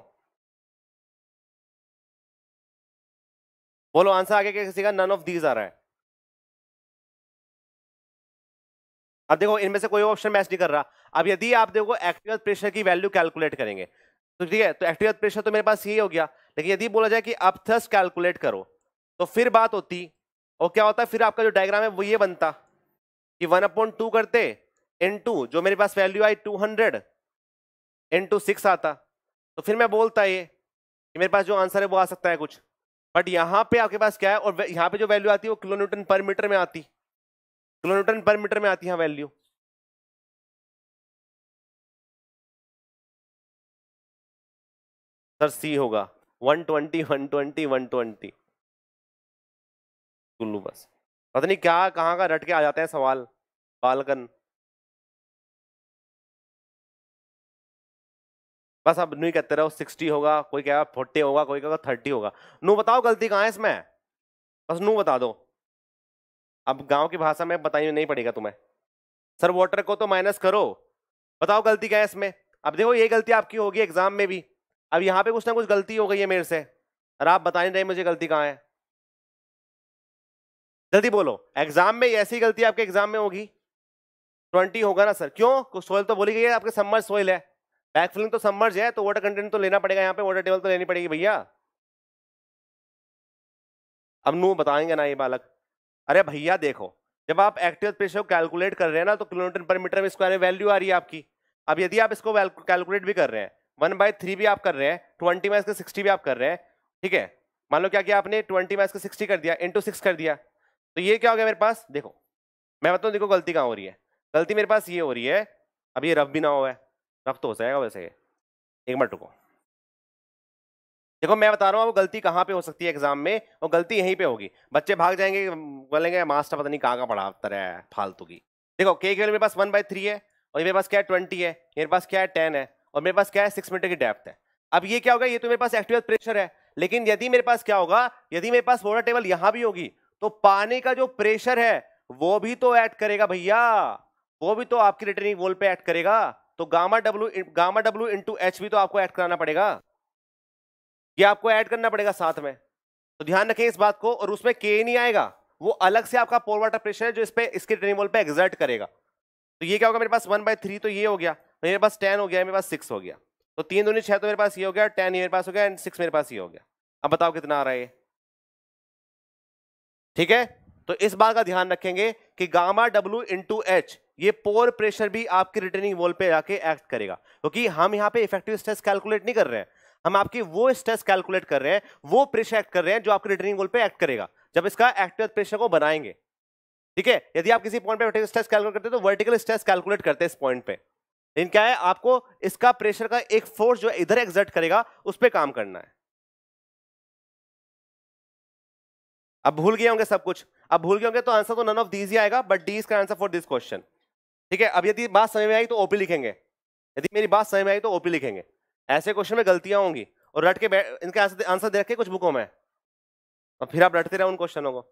बोलो आंसर आगे क्या किसी का, नन ऑफ दीज आ रहा है। अब देखो इनमें से कोई ऑप्शन मैच नहीं कर रहा। अब यदि आप देखो एक्टिव प्रेशर की वैल्यू कैलकुलेट करेंगे तो ठीक है, तो एक्टिव प्रेशर तो मेरे पास ये हो गया, लेकिन यदि बोला जाए कि आप थ्रस्ट कैलकुलेट करो तो फिर बात होती, और क्या होता फिर आपका जो डायग्राम है वो ये बनता कि वन अपॉन टू करते इन टू, जो मेरे पास वैल्यू आई two hundred into six आता, तो फिर मैं बोलता ये कि मेरे पास जो आंसर है वो आ सकता है कुछ, बट यहाँ पे आपके पास क्या है, और यहाँ पे जो वैल्यू आती है वो किलो न्यूटन पर मीटर में आती, किलो न्यूटन पर मीटर में आती है वैल्यू। सर सी होगा one twenty one twenty one twenty. कुल्लू बस पता नहीं क्या कहाँ का रट के आ जाते हैं सवाल, बालकन बस। अब नहीं कहते रहो सिक्सटी होगा, कोई कहेगा फोर्टी होगा, कोई कहेगा थर्टी होगा। नू बताओ गलती कहाँ है इसमें, बस नू बता दो। अब गांव की भाषा में बताइए नहीं पड़ेगा तुम्हें। सर वाटर को तो माइनस करो, बताओ गलती क्या है इसमें। अब देखो ये गलती आपकी होगी एग्जाम में भी। अब यहाँ पे कुछ ना कुछ गलती हो गई है मेरे से, और आप बता नहीं रहे मुझे गलती कहाँ है। जल्दी बोलो, एग्जाम में ऐसी गलती आपके एग्जाम में होगी। ट्वेंटी होगा ना सर, क्यों, सोयल तो बोली गई है आपके सबमर्ज सोयल है, बैकफिलिंग तो सबमर्ज है, तो वाटर कंटेंट तो लेना पड़ेगा, यहाँ पे वाटर टेबल तो लेनी पड़ेगी भैया। अब नू बताएंगे ना ये बालक। अरे भैया देखो, जब आप एक्टिव प्रेशर कैलकुलेट कर रहे हैं ना तो किलोमीटर पर मीटर में स्क्वायर में वैल्यू आ रही है आपकी। अब यदि आप इसको कैलकुलेट भी कर रहे हैं, वन बाई थ्री भी आप कर रहे हैं, ट्वेंटी माइनस के सिक्सटी भी आप कर रहे हैं, ठीक है, मान लो क्या किया आपने, ट्वेंटी माइनस के सिक्सटी कर दिया, इंटू सिक्स कर दिया, तो ये क्या हो गया मेरे पास। देखो मैं बताऊँ, देखो गलती कहाँ हो रही है, गलती मेरे पास ये हो रही है। अब ये रफ भी ना हुआ है, रफ तो हो जाएगा वैसे, एक मिनट रुको। देखो मैं बता रहा हूँ वो गलती कहाँ पे हो सकती है एग्जाम में, वो गलती यहीं पे होगी। बच्चे भाग जाएंगे, बोलेंगे मास्टर पता नहीं कहाँ का पढ़ाता है फालतू की। देखो के की वैल्यू मेरे पास वन बाई थ्री है, और मेरे पास क्या है ट्वेंटी है, मेरे पास क्या है टेन है, और मेरे पास क्या है सिक्स मीटर की डेप्थ है। अब ये क्या होगा, ये तो मेरे पास एक्टिव प्रेशर है, लेकिन यदि मेरे पास क्या होगा, यदि मेरे पास वाटर टेबल यहाँ भी होगी तो पानी का जो प्रेशर है वो भी तो ऐड करेगा भैया, वो भी तो आपकी रिटर्निंग वॉल पे ऐड करेगा। तो gamma W gamma W into H भी तो आपको ऐड कराना पड़ेगा, ये आपको ऐड करना पड़ेगा साथ में, तो ध्यान रखें इस बात को। और उसमें के नहीं आएगा, वो अलग से आपका पोर वाटर प्रेशर है जो इस पे इसके रिमोल पे एग्जर्ट करेगा। तो ये क्या होगा, मेरे पास वन बाई थ्री तो ये हो गया, मेरे पास टेन हो गया, मेरे पास सिक्स हो गया, तो तीन दूनी छः तो मेरे पास ये हो गया, टेन मेरे पास हो गया एंड सिक्स मेरे पास ये हो गया। अब बताओ कितना आ रहा है ये, ठीक है। तो इस बात का ध्यान रखेंगे कि गामा डब्ल्यू इंटू एच ये पोर प्रेशर भी आपके रिटर्निंग वॉल पे जाके एक्ट करेगा, क्योंकि तो हम यहाँ पे इफेक्टिव स्ट्रेस कैलकुलेट नहीं कर रहे हैं, हम आपकी वो स्ट्रेस कैलकुलेट कर रहे हैं, वो प्रेशर एक्ट कर रहे हैं जो आपके रिटर्निंग वॉल पे एक्ट करेगा जब इसका एक्टिव प्रेशर को बनाएंगे, ठीक है। यदि आप किसी पॉइंट पे स्ट्रेस कैलकुलेट करते हैं तो वर्टिकल स्ट्रेस कैलकुलेट करते हैं इस पॉइंट पे, लेकिन क्या है आपको इसका प्रेशर का एक फोर्स जो इधर एक्सर्ट करेगा उस पर काम करना है। अब भूल गए होंगे सब कुछ, अब भूल गए होंगे तो आंसर तो नन ऑफ दीज ही आएगा, बट डी इज का आंसर फॉर दिस क्वेश्चन, ठीक है। अब यदि बात समझ में आई तो ओपी लिखेंगे, यदि मेरी बात समझ में आई तो ओपी लिखेंगे, ऐसे क्वेश्चन में गलतियां होंगी और रट के बैठ इनके आंसर आंसर दे रखे कुछ बुकों में और फिर आप रटते रहे उन क्वेश्चनों को।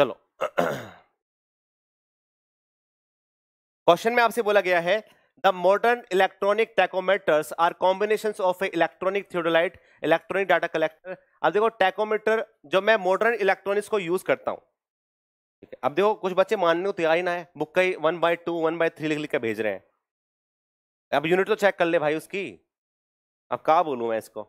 चलो क्वेश्चन में आपसे बोला गया है the modern electronic tacheometers are combination of electronic theodolite electronic data collector. अब देखो टैकोमीटर जो मैं मॉडर्न इलेक्ट्रॉनिक्स को यूज करता हूँ, ठीक है। अब देखो कुछ बच्चे मानने को तैयार ही ना है, बुक का ही one by two one by three लिख लिख के भेज रहे हैं। अब यूनिट तो चेक कर ले भाई उसकी, अब क्या बोलूँ मैं इसको।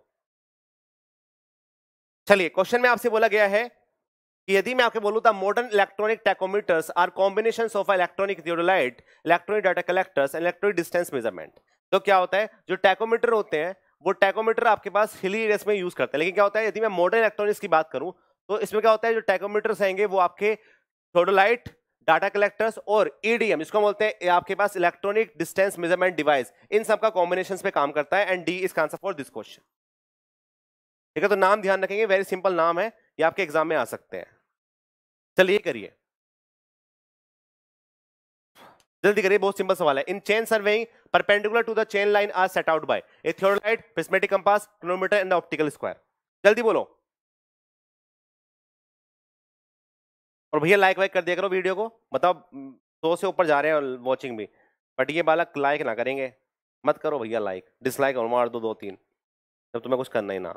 चलिए क्वेश्चन में आपसे बोला गया है कि यदि मैं आपको बोलूँ the modern electronic tacheometers are combination of electronic theodolite electronic data collectors electronic distance measurement. तो क्या होता है जो टैकोमीटर होते हैं वो टैकोमीटर आपके पास हिली एरियाज में यूज करते हैं, लेकिन क्या होता है यदि मैं मॉडर्न इलेक्ट्रॉनिक्स की बात करूँ तो इसमें क्या होता है जो टैकोमीटर्स आएंगे वो आपके थियोडोलाइट डाटा कलेक्टर्स और ईडीएम इसको बोलते हैं आपके पास इलेक्ट्रॉनिक डिस्टेंस मेजरमेंट डिवाइस, इन सब का कॉम्बिनेशन पे काम करता है एंड डी इसका आंसर फॉर दिस क्वेश्चन, ठीक है। तो नाम ध्यान रखेंगे, वेरी सिंपल नाम है, ये आपके एग्जाम में आ सकते हैं। चलिए करिए जल्दी करिए, बहुत सिंपल सवाल है। In chain surveying perpendicular to the chain line are set out by a theodolite prismatic compass kilometre and optical square. जल्दी बोलो और भैया लाइक वाइक कर दिया करो वीडियो को, बताओ दो से ऊपर जा रहे हैं वॉचिंग भी, बट ये बालक लाइक ना करेंगे, मत करो भैया लाइक, डिसलाइक और मार दो दो तीन जब तुम्हें कुछ करना ही ना।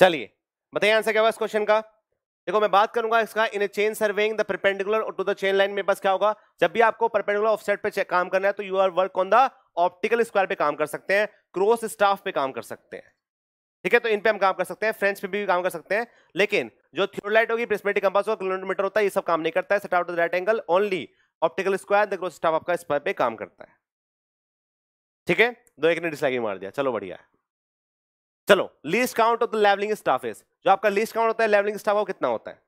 चलिए बताइए आंसर क्या होगा इस क्वेश्चन का। देखो मैं बात करूंगा इसका in a chain surveying the perpendicular to the chain line में बस क्या होगा, जब भी आपको परपेंडिकुलर ऑफसेट पे काम करना है तो you are work on the optical square पे काम कर सकते हैं, क्रॉस स्टाफ पे काम कर सकते हैं, ठीक है। तो इन पे हम काम कर सकते हैं, फ्रेंच पे भी काम कर सकते हैं, लेकिन जो थियोडोलाइट होगी प्रिस्मेटिक कंपास होगा किलोमीटर होता है ये सब काम नहीं करता है। Set out the right angle only optical square the cross staff आपका स्क्वायर पे काम करता है, ठीक है। दो एक ने डिसलाइक मार दिया, चलो बढ़िया है। चलो least count of the levelling staff is, जो आपका लीस्ट काउंट होता है लेवलिंग स्टाफ वो कितना होता है,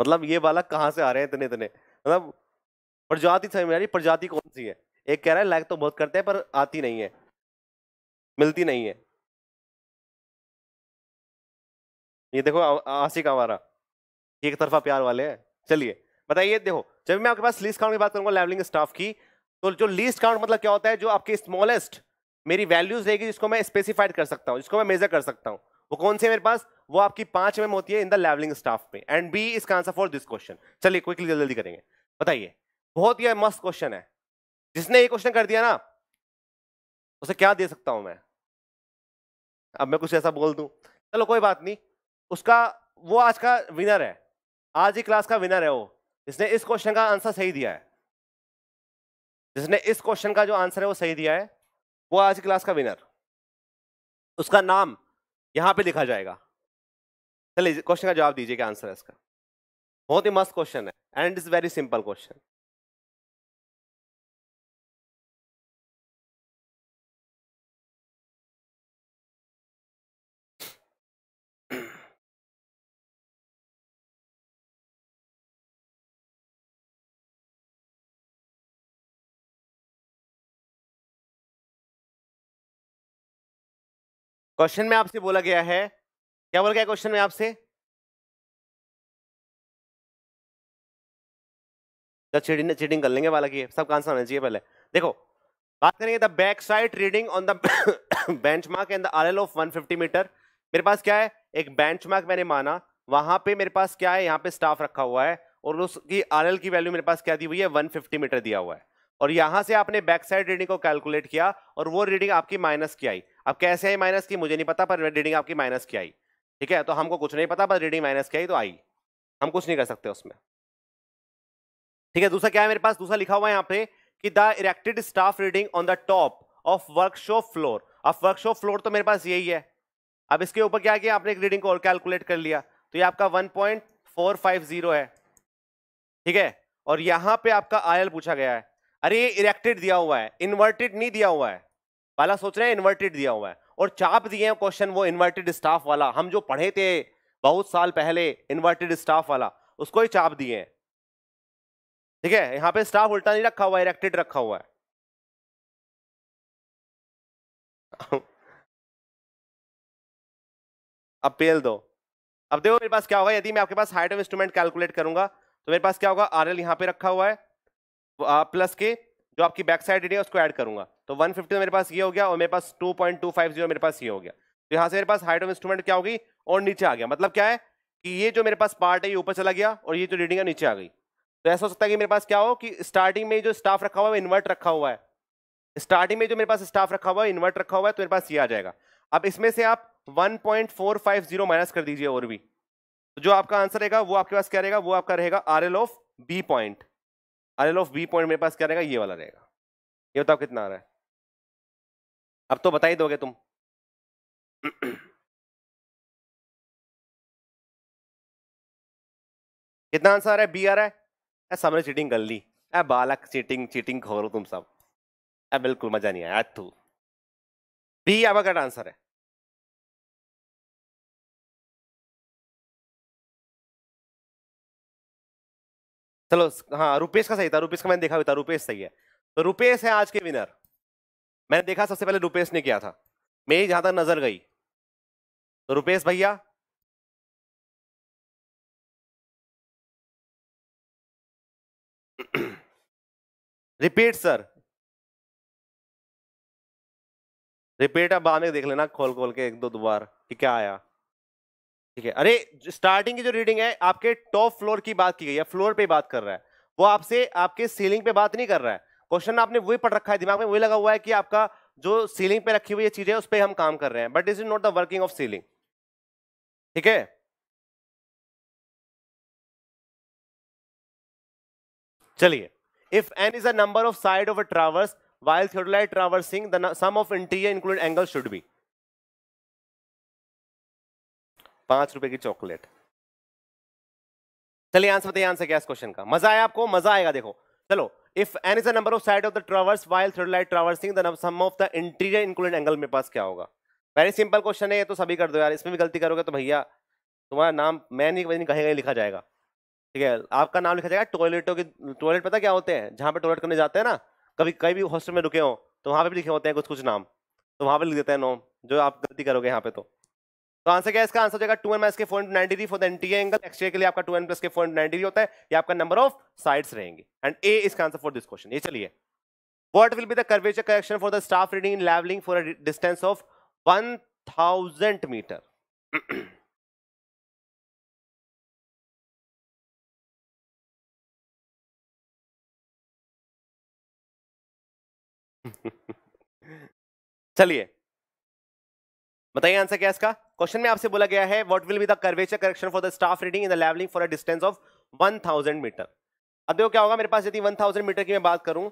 मतलब ये बालक कहां से आ रहे हैं इतने इतने, मतलब प्रजाति समझ में आ रही, प्रजाति कौन सी है। एक कह रहा है लाइक तो बहुत करते हैं पर आती नहीं है, मिलती नहीं है। ये देखो आशिक आवारा एक तरफा प्यार वाले हैं। चलिए बताइए, देखो जब मैं आपके पास लीस्ट काउंट की बात करूंगा लेवलिंग स्टाफ की, तो जो लीस्ट काउंट मतलब क्या होता है जो आपके स्मॉलेस्ट मेरी वैल्यूज रहेगी जिसको मैं स्पेसिफाइड कर सकता हूँ, जिसको मैं मेजर कर सकता हूँ, वो कौन से मेरे पास, वो आपकी पांच एम एम होती है इन द लेवलिंग स्टाफ पे एंड बी इसका आंसर फॉर दिस क्वेश्चन। चलिए क्विकली जल्दी जल्दी करेंगे, बताइए बहुत ही मस्त क्वेश्चन है, जिसने ये क्वेश्चन कर दिया ना उसे क्या दे सकता हूँ मैं, अब मैं कुछ ऐसा बोल दूँ, चलो कोई बात नहीं, उसका वो आज का विनर है, आज ही क्लास का विनर है वो, जिसने इस क्वेश्चन का आंसर सही दिया है, जिसने इस क्वेश्चन का जो आंसर है वो सही दिया है वो आज की क्लास का विनर, उसका नाम यहां पे लिखा जाएगा। चलिए क्वेश्चन का जवाब दीजिए क्या आंसर है इसका, बहुत ही मस्त क्वेश्चन है and it's very simple question. Question में आपसे बोला गया है, क्या बोला गया क्वेश्चन में आपसे, चीटिंग कर लेंगे वाला की सब आंसर होना चाहिए। पहले देखो बात करेंगे the back side reading on the benchmark and the RL of one fifty metre. मेरे पास क्या है, एक बेंचमार्क मैंने माना, वहां पे मेरे पास क्या है, यहाँ पे स्टाफ रखा हुआ है और उसकी आरएल की वैल्यू मेरे पास क्या दी हुई है, वन फिफ्टी मीटर दिया हुआ है। और यहाँ से आपने बैक साइड रीडिंग को कैलकुलेट किया और वो रीडिंग आपकी माइनस की आई। अब कैसे आई माइनस की मुझे नहीं पता, पर रीडिंग आपकी माइनस की आई। ठीक है, तो हमको कुछ नहीं पता पर रीडिंग माइनस की आई तो आई, हम कुछ नहीं कर सकते उसमें। ठीक है, दूसरा क्या है मेरे पास, दूसरा लिखा हुआ है यहाँ पे कि the erected staff reading on the top of workshop floor. अब वर्कशॉप फ्लोर तो मेरे पास यही है, अब इसके ऊपर क्या किया आपने, एक रीडिंग को और कैलकुलेट कर लिया, तो ये आपका one point four five zero है। ठीक है, और यहाँ पे आपका आरएल पूछा गया है। अरे ये इरेक्टेड दिया हुआ है, इन्वर्टेड नहीं दिया हुआ है, वाला सोच रहे हैं इन्वर्टेड दिया हुआ है, और चाप दिए हैं क्वेश्चन वो इन्वर्टेड स्टाफ वाला, हम जो पढ़े थे बहुत साल पहले इन्वर्टेड स्टाफ वाला, उसको ही चाप दिए हैं। ठीक है, यहाँ पे स्टाफ उल्टा नहीं रखा हुआ है, इरेक्टेड रखा हुआ है। अब पेल दो, अब देखो मेरे पास क्या होगा, यदि मैं आपके पास हाइट ऑफ इंस्ट्रूमेंट कैलकुलेट करूंगा तो मेरे पास क्या होगा, आरएल यहाँ पे रखा हुआ है प्लस के जो आपकी बैक साइड रीडिंग है उसको ऐड करूंगा, तो वन फिफ्टी मेरे पास ये हो गया और मेरे पास two point two five zero मेरे पास ये हो गया। तो यहाँ से मेरे पास हाइट ऑफ इंस्ट्रूमेंट क्या होगी और नीचे आ गया, मतलब क्या है कि ये जो मेरे पास पार्ट है ये ऊपर चला गया और ये जो रीडिंग है नीचे आ गई। तो ऐसा हो सकता है कि मेरे पास क्या हो कि स्टार्टिंग में जो स्टाफ रखा हुआ है इन्वर्ट रखा हुआ है, स्टार्टिंग में जो मेरे पास स्टाफ रखा हुआ है इन्वर्ट रखा हुआ है, तो मेरे पास ये आ जाएगा। अब इसमें से आप one point four five zero minus कर दीजिए और भी, तो जो आपका आंसर रहेगा वो आपके पास क्या रहेगा, वो आपका रहेगा R L of B point. R L of B point मेरे पास क्या रहेगा, ये वाला रहेगा। ये बताओ कितना आ रहा है, अब तो बता ही दोगे तुम। कितना आंसर आ रहा है, बी आ रहा है। ए सबने चीटिंग कर ली, ए बालक चीटिंग चीटिंग खो रहे हो तुम सब, ए बिल्कुल मजा नहीं आया तू। बी आपका करेक्ट आंसर है। चलो हाँ, रुपेश का सही था, रुपेश का मैंने देखा हुआ था, रुपेश सही है। तो रुपेश है आज के विनर, मैंने देखा सबसे पहले रुपेश ने किया था, मेरी जहां तक नजर गई। तो रुपेश भैया रिपीट सर, रिपीट आप बाद में देख लेना खोल खोल के एक दो बार कि क्या आया। ठीक है, अरे स्टार्टिंग की जो रीडिंग है आपके टॉप फ्लोर की बात की गई है, फ्लोर पे बात कर रहा है वो, आपसे आपके सीलिंग पे बात नहीं कर रहा है। क्वेश्चन आपने वही पढ़ रखा है, दिमाग में वही लगा हुआ है कि आपका जो सीलिंग पे रखी हुई चीजें उस पर हम काम कर रहे हैं, but is is not the working of ceiling. ठीक है, चलिए, if N is a number of side of a traverse while theodolite traversing the sum of interior include angle should be. पांच रुपए की चॉकलेट। चलिए आंसर बताइए, answer क्या है इस क्वेश्चन का। मजा आया आपको, मजा आएगा देखो। चलो, if N is the number of side of the traverse while theodolite traversing the sum of the interior include angle, मेरे पास क्या होगा। वेरी सिंपल क्वेश्चन है ये, तो सभी कर दो यार, इसमें भी गलती करोगे तो भैया तुम्हारा नाम मैं नहीं कहेगा, लिखा जाएगा। ठीक है, आपका नाम लिखा जाएगा टॉयलेटों के, टॉयलेट पता क्या होते हैं, जहाँ पे टॉयलेट करने जाते हैं ना, कभी कहीं भी हॉस्टल में रुके हो तो वहाँ पे भी लिखे होते हैं कुछ कुछ नाम, तो वहाँ पे लिख देते हैं नाम जो आप गलती करोगे यहाँ पे। तो तो आंसर क्या है इसका, आंसर जाएगा टू एन माइनस के four into ninety three for the interior angle, exterior के लिए आपका टू एन प्लस के फोर इंटू नाइनटी थ्री होता है, ये आपका नंबर ऑफ साइड्स रहेंगे एंड ए इसका आंसर फॉर दिस क्वेश्चन। ये चलिए, what will be the curvature correction for the staff reading in levelling for a distance of one thousand metre. चलिए बताइए आंसर क्या है इसका। क्वेश्चन में आपसे बोला गया है what will be the curvature correction for the staff reading in the levelling for a distance of one thousand metre. अब देखो क्या होगा मेरे पास, यदि वन थाउजेंड मीटर की मैं बात करूं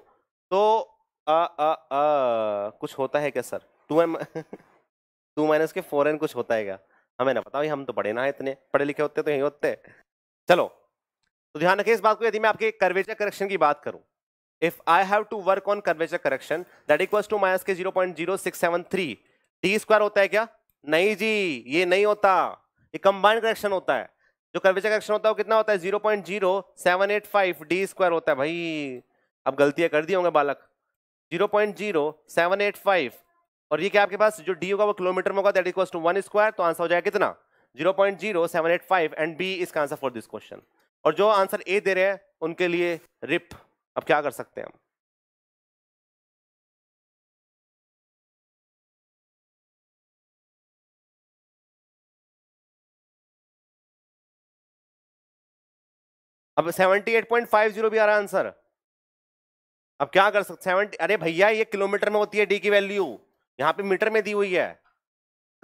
तो आ, आ, आ, कुछ होता है क्या sir, two M two minus के फोर एन कुछ होता है क्या, हमें ना पता भाई, हम तो पढ़े ना है, इतने पढ़े लिखे होते तो यही होते। चलो तो ध्यान रखिए इस बात को, यदि मैं आपके कर्वेचर करेक्शन की बात करूँ, if I have to work on curvature correction that equals to minus के zero point zero six seven three d square होता है क्या, नहीं जी ये नहीं होता, ये combined correction होता है। जो curvature correction होता है वो कितना होता है, zero point zero seven eight five d square होता है। भाई अब गलतियां कर दी होंगे बालक, zero point zero seven eight five और ये क्या आपके पास जो d होगा वो किलोमीटर में होगा, that equals to one square, तो आंसर हो जाएगा कितना zero point zero seven eight five and b इसका आंसर for this question। और जो आंसर a दे रहे हैं उनके लिए रिप, अब क्या कर सकते हैं हम। अब अठहत्तर पॉइंट पाँच शून्य भी आ रहा आंसर। अब क्या कर सकते सेवेंटी, अरे भैया ये किलोमीटर में होती है डी की वैल्यू, यहाँ पे मीटर में दी हुई है,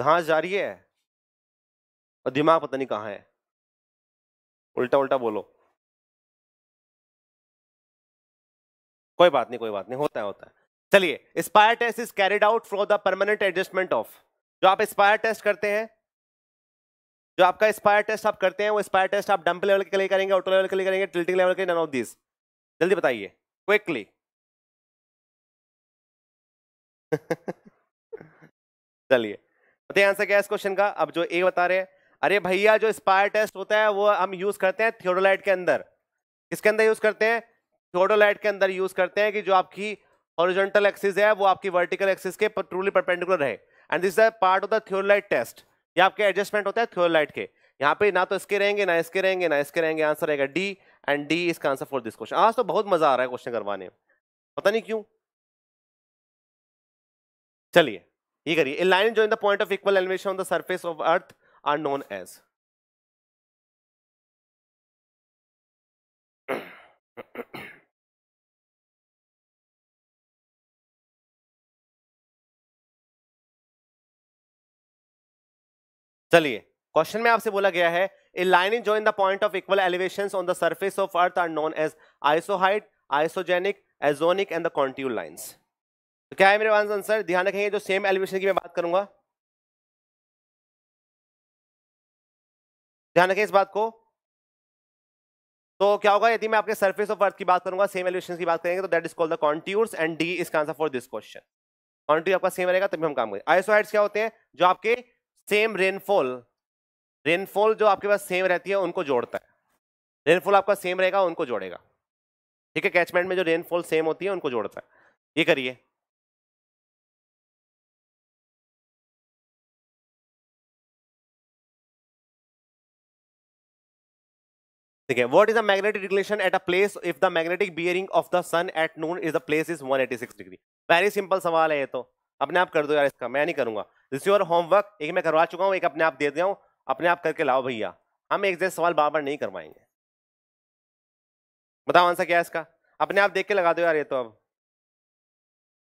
घास जा रही है और दिमाग पता नहीं कहाँ है, उल्टा उल्टा बोलो। कोई बात नहीं कोई बात नहीं, होता है होता है। चलिए, spire test is carried out from the permanent adjustment of, जो आप एस्पायर टेस्ट करते हैं, जो आपका एस्पायर टेस्ट आप करते हैं वो एस्पायर टेस्ट आप डंप लेवल के लिए करेंगे, ऑटो लेवल के लिए करेंगे, टिल्टिंग लेवल के, नन ऑफ दिस। जल्दी बताइए क्विकली। चलिए बताइए आंसर क्या है इस क्वेश्चन का। अब जो ए बता रहे हैं, अरे भैया जो एस्पायर टेस्ट होता है वो हम यूज करते हैं थियोडोलाइट के अंदर। किसके अंदर यूज करते हैं? थियोडोलाइट के अंदर यूज करते हैं कि जो आपकी हॉरिजॉन्टल एक्सिस है वो आपकी वर्टिकल एक्सिस के ट्रूली परपेंडिकुलर है, and this is part of the theodolite test. ये आपके एडजस्टमेंट होता है थियोडोलाइट के। यहाँ पे ना तो इसके रहेंगे ना इसके रहेंगे ना इसके रहेंगे, आंसर रहेगा डी, एंड डी इसका आंसर फॉर दिस क्वेश्चन। आज तो बहुत मजा आ रहा है क्वेश्चन करवाने में, पता नहीं क्यों। चलिए ये करिए, a line join the point of equal elevation on the surface of earth are known as. चलिए, क्वेश्चन में आपसे बोला गया है a line is join the point of equal elevations on the surface of earth are known as isohyet, isogonic, agonic and the कॉन्टिन्यूल lines. तो क्या है मेरे पास आंसर? ध्यान रखेंगे, जो सेम एलिवेशन की मैं बात करूंगा, ध्यान रखें इस बात को। तो क्या होगा यदि मैं आपके सरफेस ऑफ अर्थ की बात करूंगा, सेम एलिवेशन की बात करेंगे, तो that is called the contours, and D इसका answer for this question. Contour आपका सेम रहेगा तभी हम काम करेंगे। आइसोहाइड्स क्या होते हैं? जो आपके सेम रेनफॉल, रेनफॉल जो आपके पास सेम रहती है उनको जोड़ता है। रेनफॉल आपका सेम रहेगा, उनको जोड़ेगा, ठीक है। कैचमेंट में जो रेनफॉल सेम होती है उनको जोड़ता है। ये करिए, ठीक है। What is the magnetic relation at a place if the magnetic bearing of the sun at noon is the place is one eighty six degree. Very simple सवाल है ये, तो अपने आप कर दो यार, इसका मैं नहीं करूंगा। दिस योर होमवर्क, एक मैं करवा चुका हूँ, एक अपने आप दे दिया हूँ, अपने आप करके लाओ भैया, हम एक जैसे सवाल बार बार नहीं करवाएंगे। बताओ आंसर क्या है इसका, अपने आप देख के लगा दो यार ये तो। अब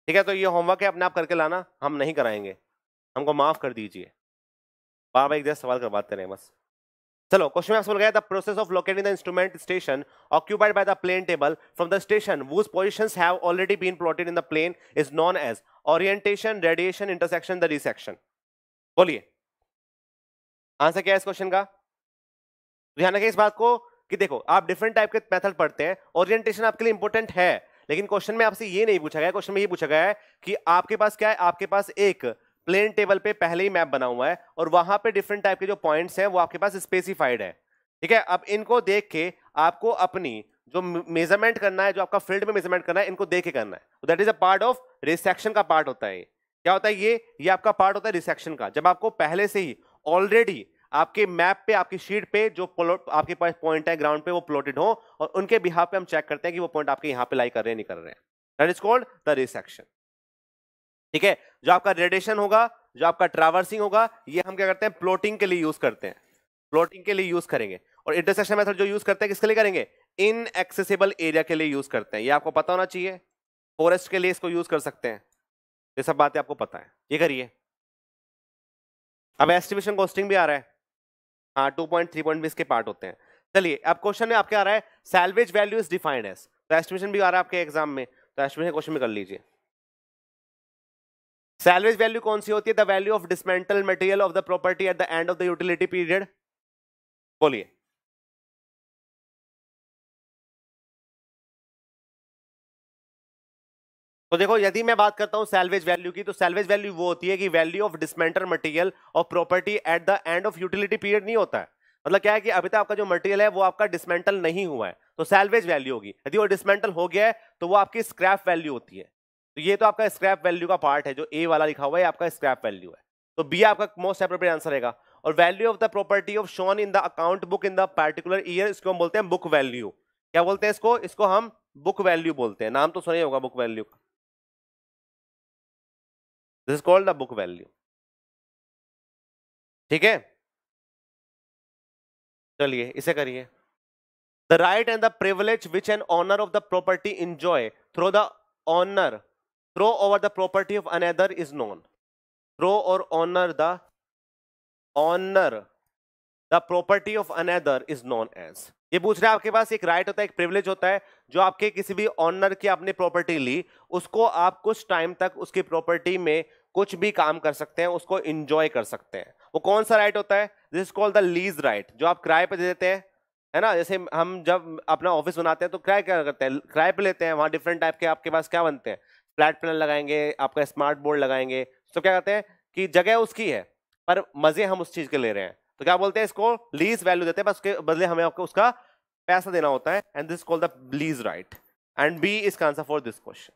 ठीक है, तो ये होमवर्क है, अपने आप करके लाना, हम नहीं कराएंगे, हमको माफ कर दीजिए, बार बार एक जैसे सवाल करवाते रहे बस। चलो, क्वेश्चन में आपसे बोला गया था process of locating the instrument station occupied by the plane table from the station which positions have already been plotted in the plane is known as orientation, radiation, intersection, the resection. बोलिए answer क्या है इस question का? ध्यान रखिए इस बात को कि देखो आप डिफरेंट टाइप के मेथड पढ़ते हैं, ओरिएंटेशन आपके लिए इंपॉर्टेंट है, लेकिन क्वेश्चन में आपसे ये नहीं पूछा गया। क्वेश्चन में ये पूछा गया है कि आपके पास क्या है, आपके पास एक प्लेन टेबल पे पहले ही मैप बना हुआ है और वहां पे डिफरेंट टाइप के जो पॉइंट्स हैं वो आपके पास स्पेसिफाइड है, ठीक है। अब इनको देख के आपको अपनी जो मेजरमेंट करना है, जो आपका फील्ड में मेजरमेंट करना है, इनको देख के करना है। That is a part of resection का पार्ट होता है। क्या होता है ये? ये आपका पार्ट होता है रिसेक्शन का, जब आपको पहले से ही ऑलरेडी आपके मैप पे, आपकी शीट पे जो आपके पास पॉइंट है ग्राउंड पे वो प्लॉटेड हो और उनके बिहाव पे हम चेक करते हैं कि वो पॉइंट आपके यहाँ पे लाई कर रहे हैं नहीं कर रहे हैं, that is called the resection, ठीक है। जो आपका रेडिएशन होगा, जो आपका ट्रावर्सिंग होगा, ये हम क्या करते हैं? प्लॉटिंग के लिए यूज करते हैं, प्लॉटिंग के लिए यूज करेंगे। और इंटरसेक्शन मेथड जो यूज करते हैं किसके लिए करेंगे? इनएक्सेसिबल एरिया के लिए यूज करते हैं, ये आपको पता होना चाहिए। फॉरेस्ट के लिए इसको यूज कर सकते हैं, ये सब बातें आपको पता है। ये करिए, अब एस्टिमेशन कॉस्टिंग भी आ रहा है, हाँ टू पॉइंट थ्री पॉइंट भी इसके पार्ट होते हैं। चलिए, अब क्वेश्चन में आपके आ रहा है salvage value is defined as, तो एस्टिमेशन भी आ रहा है आपके एग्जाम में, तो एस्टिमेशन क्वेश्चन में कर लीजिए। सैलवेज वैल्यू कौन सी होती है? The value of dismantle material of the property at the end of the utility period. बोलिए, तो देखो यदि मैं बात करता हूं सैलवेज वैल्यू की, तो सैलवेज वैल्यू वो होती है कि value of dismantle material of property at the end of utility period नहीं होता है। मतलब क्या है कि अभी तक आपका जो मटेरियल है वो आपका डिसमेंटल नहीं हुआ है, तो सैलवेज वैल्यू होगी। यदि वो डिसमेंटल हो गया है तो वो आपकी स्क्रैप वैल्यू होती है। तो ये तो आपका स्क्रैप वैल्यू का पार्ट है, जो ए वाला लिखा हुआ है आपका स्क्रैप वैल्यू है, तो बी आपका मोस्ट एप्रोप्रिएट आंसर रहेगा। और value of the property of shown in the account book in the particular year, इसको हम बोलते हैं बुक वैल्यू। क्या बोलते हैं इसको? इसको हम बुक वैल्यू बोलते हैं, नाम तो सुना ही होगा बुक वैल्यू का, this is called the book value, ठीक है। चलिए इसे करिए, The right and the privilege which an owner of the property enjoy through the owner throw over the property of another is known. Throw or honor the owner the property of another is known as. ये पूछ रहा है आपके पास एक right होता है एक privilege होता है जो आपके किसी भी ऑनर की आपने प्रॉपर्टी ली उसको आप कुछ टाइम तक उसकी प्रॉपर्टी में कुछ भी काम कर सकते हैं उसको एंजॉय कर सकते हैं. वो कौन सा राइट होता है? This is called the lease right जो आप किराए पे दे देते हैं है ना. जैसे हम जब अपना ऑफिस बनाते हैं तो किराए क्या करते हैं किराए पे लेते हैं. वहाँ डिफरेंट टाइप के आपके पास क्या बनते हैं फ्लैट प्लान लगाएंगे आपका स्मार्ट बोर्ड लगाएंगे तो क्या कहते हैं कि जगह उसकी है पर मजे हम उस चीज़ के ले रहे हैं तो क्या बोलते हैं इसको लीज वैल्यू देते हैं बस उसके बदले हमें आपको उसका पैसा देना होता है and this called the lease right and B is answer for this question.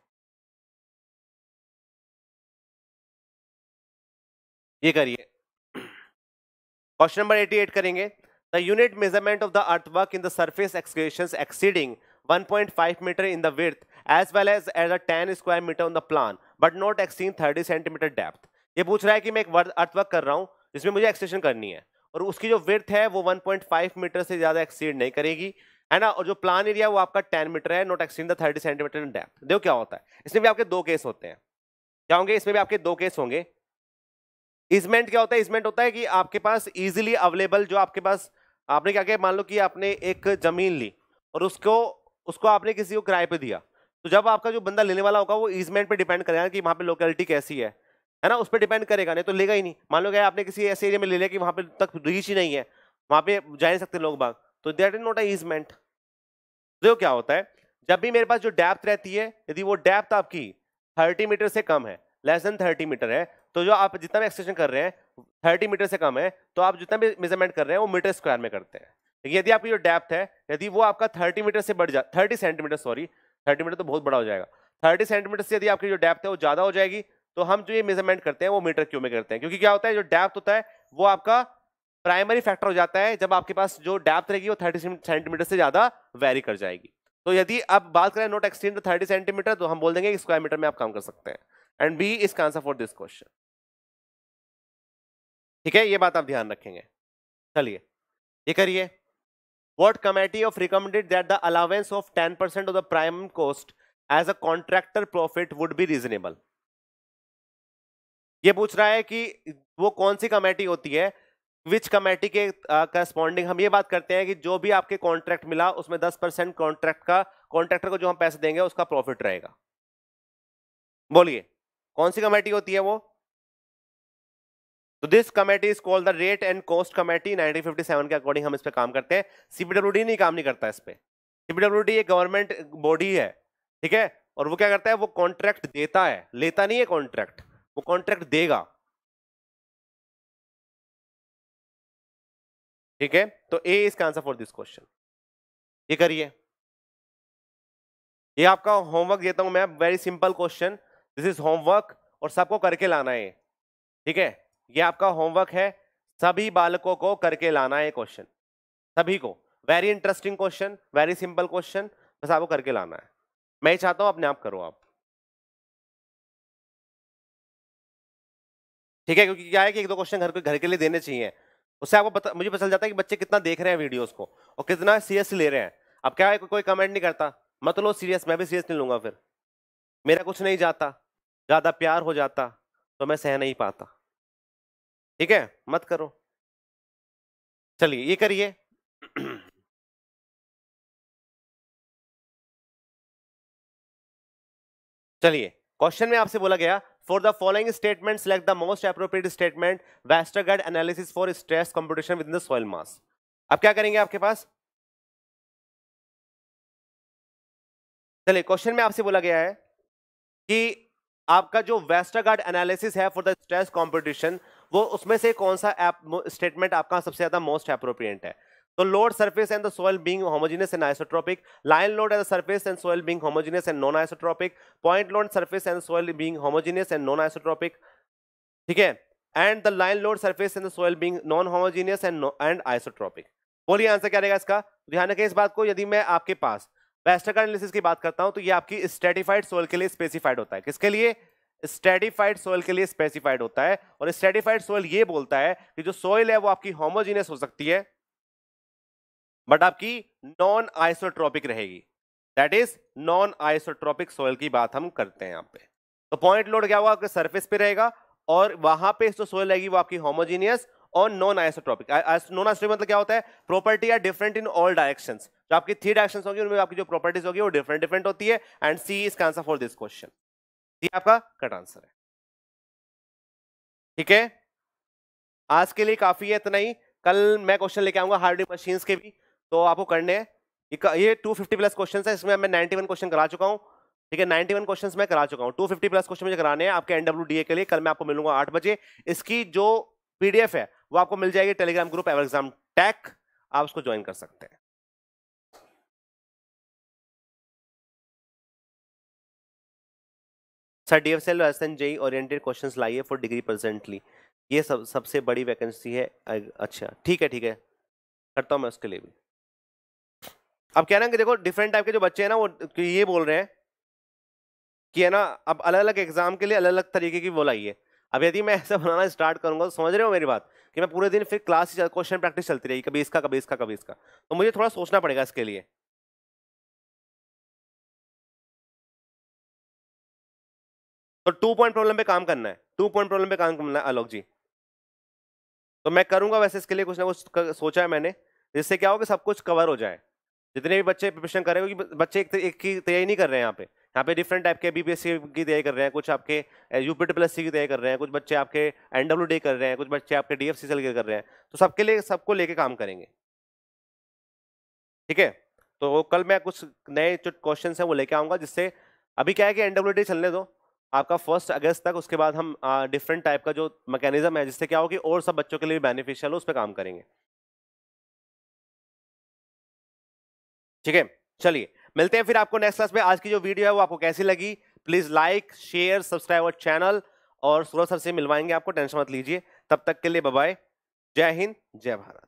ये करिए क्वेश्चन नंबर अठासी करेंगे. The unit measurement of the earthwork in the surface excavations exceeding one point five meter in the width as well as as a ten square meter on the plan but not exceeding thirty centimeter depth. ये पूछ रहा है कि मैं एक earthwork कर रहा हूँ जिसमें मुझे एक्सटेंशन करनी है और उसकी जो विड्थ है वो one point five मीटर से ज़्यादा एक्सीड नहीं करेगी है ना और जो प्लान एरिया वो आपका ten मीटर है not exceed the thirty centimetre in depth. देखो क्या होता है इसमें भी आपके दो केस होते हैं क्या होंगे इसमें भी आपके दो केस होंगे. इजमेंट क्या होता है इजमेंट होता है कि आपके पास ईजिली अवेलेबल जो आपके पास आपने क्या किया मान लो कि आपने एक ज़मीन ली और उसको उसको आपने किसी को किराए पे दिया तो जब आपका जो बंदा लेने वाला होगा वो ईजमेंट पे डिपेंड करेगा कि वहाँ पे लोकेलिटी कैसी है है ना उस पर डिपेंड करेगा नहीं तो लेगा ही नहीं. मान लो कि आपने किसी ऐसे एरिया में ले लिया कि वहाँ पे तक रीच ही नहीं है वहाँ पे जा नहीं सकते लोग बाग तो that is not a easement. देखो क्या होता है जब भी मेरे पास जो डेप्थ रहती है यदि वो डेप्थ आपकी थर्टी मीटर से कम है लेस देन थर्टी मीटर है तो जो आप जितना भी एक्सटेंशन कर रहे हैं थर्टी मीटर से कम है तो आप जितना भी मेजरमेंट कर रहे हैं वो मीटर स्क्वायर में करते हैं. लेकिन यदि आपकी जो डेप्थ है यदि वो आपका थर्टी मीटर से बढ़ जा thirty centimetre sorry thirty metre तो बहुत बड़ा हो जाएगा थर्टी सेंटीमीटर से यदि आपकी जो डेप्थ है वो ज़्यादा हो जाएगी तो हम जो ये मेजरमेंट करते हैं वो मीटर क्यूब में करते हैं क्योंकि क्या होता है जो डेप्थ होता है वो आपका प्राइमरी फैक्टर हो जाता है जब आपके पास जो डेप्थ रहेगी वो थर्टी सेंटीमीटर से ज़्यादा वेरी कर जाएगी. तो यदि आप बात करें नॉट एक्सटेंड थर्टी सेंटीमीटर तो हम बोल देंगे स्क्वायर मीटर में आप काम कर सकते हैं and B is answer for this question. ठीक है ये बात आप ध्यान रखेंगे. चलिए ये करिए. What committee of recommended that the allowance of ten percent of the prime cost as a contractor profit would be reasonable? ये पूछ रहा है कि वो कौन सी कमेटी होती है विच कमेटी के करस्पॉन्डिंग uh, हम ये बात करते हैं कि जो भी आपके कॉन्ट्रैक्ट मिला उसमें दस परसेंट कॉन्ट्रैक्ट का कॉन्ट्रैक्टर को जो हम पैसे देंगे उसका प्रॉफिट रहेगा. बोलिए कौन सी कमेटी होती है वो? तो this committee is called the rate and cost committee. Nineteen fifty seven के अकॉर्डिंग हम इस पे काम करते हैं. सीपीडब्ल्यूडी नहीं काम नहीं करता इस पे. सीपीडब्ल्यूडी एक गवर्नमेंट बॉडी है ठीक है और वो क्या करता है वो कॉन्ट्रैक्ट देता है लेता नहीं है कॉन्ट्रैक्ट वो कॉन्ट्रैक्ट देगा. ठीक है तो A is answer for this question. ये करिए ये आपका होमवर्क देता हूं मैं. Very simple question this is homework और सबको करके लाना है. ठीक है ये आपका होमवर्क है सभी बालकों को करके लाना है क्वेश्चन सभी को. Very interesting question very simple question बस आपको करके लाना है. मैं ये चाहता हूँ अपने आप करो आप. ठीक है क्योंकि क्या है कि एक दो क्वेश्चन घर को घर के लिए देने चाहिए उससे आपको पता मुझे पता चल जाता है कि बच्चे कितना देख रहे हैं वीडियोस को और कितना सीरियसली ले रहे हैं. अब क्या है कोई कमेंट नहीं करता मत लो सीरियस मैं भी सीरियस नहीं लूंगा फिर मेरा कुछ नहीं जाता ज़्यादा प्यार हो जाता तो मैं सह नहीं पाता. ठीक है मत करो. चलिए ये करिए चलिए क्वेश्चन में आपसे बोला गया for the following statement select the most appropriate statement Westergaard analysis for stress computation within the soil mass. अब क्या करेंगे आपके पास चलिए क्वेश्चन में आपसे बोला गया है कि आपका जो वेस्टरगार्ड एनालिसिस है फॉर द स्ट्रेस कंप्यूटेशन वो उसमें से कौन सा स्टेटमेंट आपका सबसे ज्यादा मोस्ट एप्रोप्रिएंट है. तो load surface and the soil being homogeneous and isotropic line load and the surface and soil being homogeneous and non isotropic point load surface and soil being homogeneous and non isotropic. ठीक है and the line load surface and the soil being non homogeneous and and isotropic. बोलिए answer क्या रहेगा इसका. ध्यान रखें इस बात को यदि मैं आपके पास वेस्टरगार्ड एनालिसिस की बात करता हूं तो ये आपकी स्ट्रेटिफाइड सोइल के लिए स्पेसिफाइड होता है. किसके लिए? स्ट्रेटिफाइड सोइल के लिए स्पेसिफाइड होता है और स्ट्रेटिफाइड सोइल ये बोलता है कि जो सोइल है वो आपकी होमोजीनियस हो सकती है बट आपकी नॉन आइसोट्रॉपिक रहेगी, that is non isotropic soil की बात हम करते हैं यहाँ पे। तो पॉइंट लोड क्या होगा, आपके सरफेस पे रहेगा और वहां पे जो सोयल रहेगी वो आपकी होमोजीनियस और नॉन आइसोट्रॉपिक। नॉन आइसोट्रॉपिक मतलब क्या होता है, property are different in all directions. जो आपकी थ्री डायरेक्शंस होगी उनमें आपकी जो प्रॉपर्टीज होगी वो डिफरेंट डिफरेंट होती है। एंड सी इसका answer for this question, C आपका करेक्ट आंसर है। ठीक है, आज के लिए काफी है इतना ही। कल मैं क्वेश्चन लेके आऊंगा हार्डिंग मशीन्स के भी, तो आपको करने हैं। ये टू फिफ्टी प्लस क्वेश्चन है, इसमें मैं नाइनटी वन क्वेश्चन करा चुका हूँ। ठीक है, नाइनटी वन क्वेश्चंस मैं करा चुका हूँ, टू फिफ्टी प्लस क्वेश्चन मुझे कराने हैं आपके एनडब्ल्यूडीए के लिए। कल मैं आपको मिलूंगा आठ बजे। इसकी जो पीडीएफ है वो आपको मिल जाएगी Telegram group ever exam tech, आप उसको ज्वाइन कर सकते हैं। Sir DFCCIL Rajasthan JE oriented questions लाइए फॉर डिग्री प्रेजेंटली, ये सब सबसे बड़ी वैकेंसी है। अच्छा ठीक है, ठीक है, करता हूँ मैं उसके लिए भी। अब क्या ना कि देखो डिफरेंट टाइप के जो बच्चे हैं ना वो ये बोल रहे हैं कि है ना, अब अलग अलग एग्जाम के लिए अलग अलग तरीके की बोला है। अब यदि मैं ऐसा बनाना स्टार्ट करूंगा तो समझ रहे हो मेरी बात कि मैं पूरे दिन फिर क्लास क्वेश्चन प्रैक्टिस चलती रहेगी, कभी इसका कभी इसका कभी इसका, तो मुझे थोड़ा सोचना पड़ेगा इसके लिए। तो टू पॉइंट प्रॉब्लम पे काम करना है, टू पॉइंट प्रॉब्लम पे काम करना है आलोक जी। तो मैं करूंगा वैसे इसके लिए कुछ ना कुछ सोचा है मैंने, जिससे क्या हो कि सब कुछ कवर हो जाए। जितने भी बच्चे प्रिपरेशन कर रहे हो, क्योंकि बच्चे एक, एक की तैयारी नहीं कर रहे हैं यहाँ पे। यहाँ पे डिफरेंट टाइप के बीपीएससी की तैयारी कर रहे हैं, कुछ आपके यूपी डब्ल्यूएससी की तैयारी कर रहे हैं, कुछ बच्चे आपके एनडब्ल्यूडीए कर रहे हैं, कुछ बच्चे आपके डीएफसीसीएल के कर रहे हैं। तो सबके लिए सबको लेके काम करेंगे। ठीक है, तो कल मैं कुछ नए जो क्वेश्चन हैं वो लेके आऊँगा, जिससे अभी क्या है कि एनडब्ल्यूडीए चलने दो आपका फर्स्ट अगस्त तक। उसके बाद हम डिफरेंट टाइप का जो मैकेनिज्म है जिससे क्या हो कि और सब बच्चों के लिए बेनिफिशियल हो, उस पर काम करेंगे। ठीक है, चलिए मिलते हैं फिर आपको नेक्स्ट क्लास में। आज की जो वीडियो है वो आपको कैसी लगी, प्लीज लाइक शेयर सब्सक्राइब और चैनल, और सूरज सर से मिलवाएंगे आपको, टेंशन मत लीजिए। तब तक के लिए बाय बाय, जय हिंद जय भारत।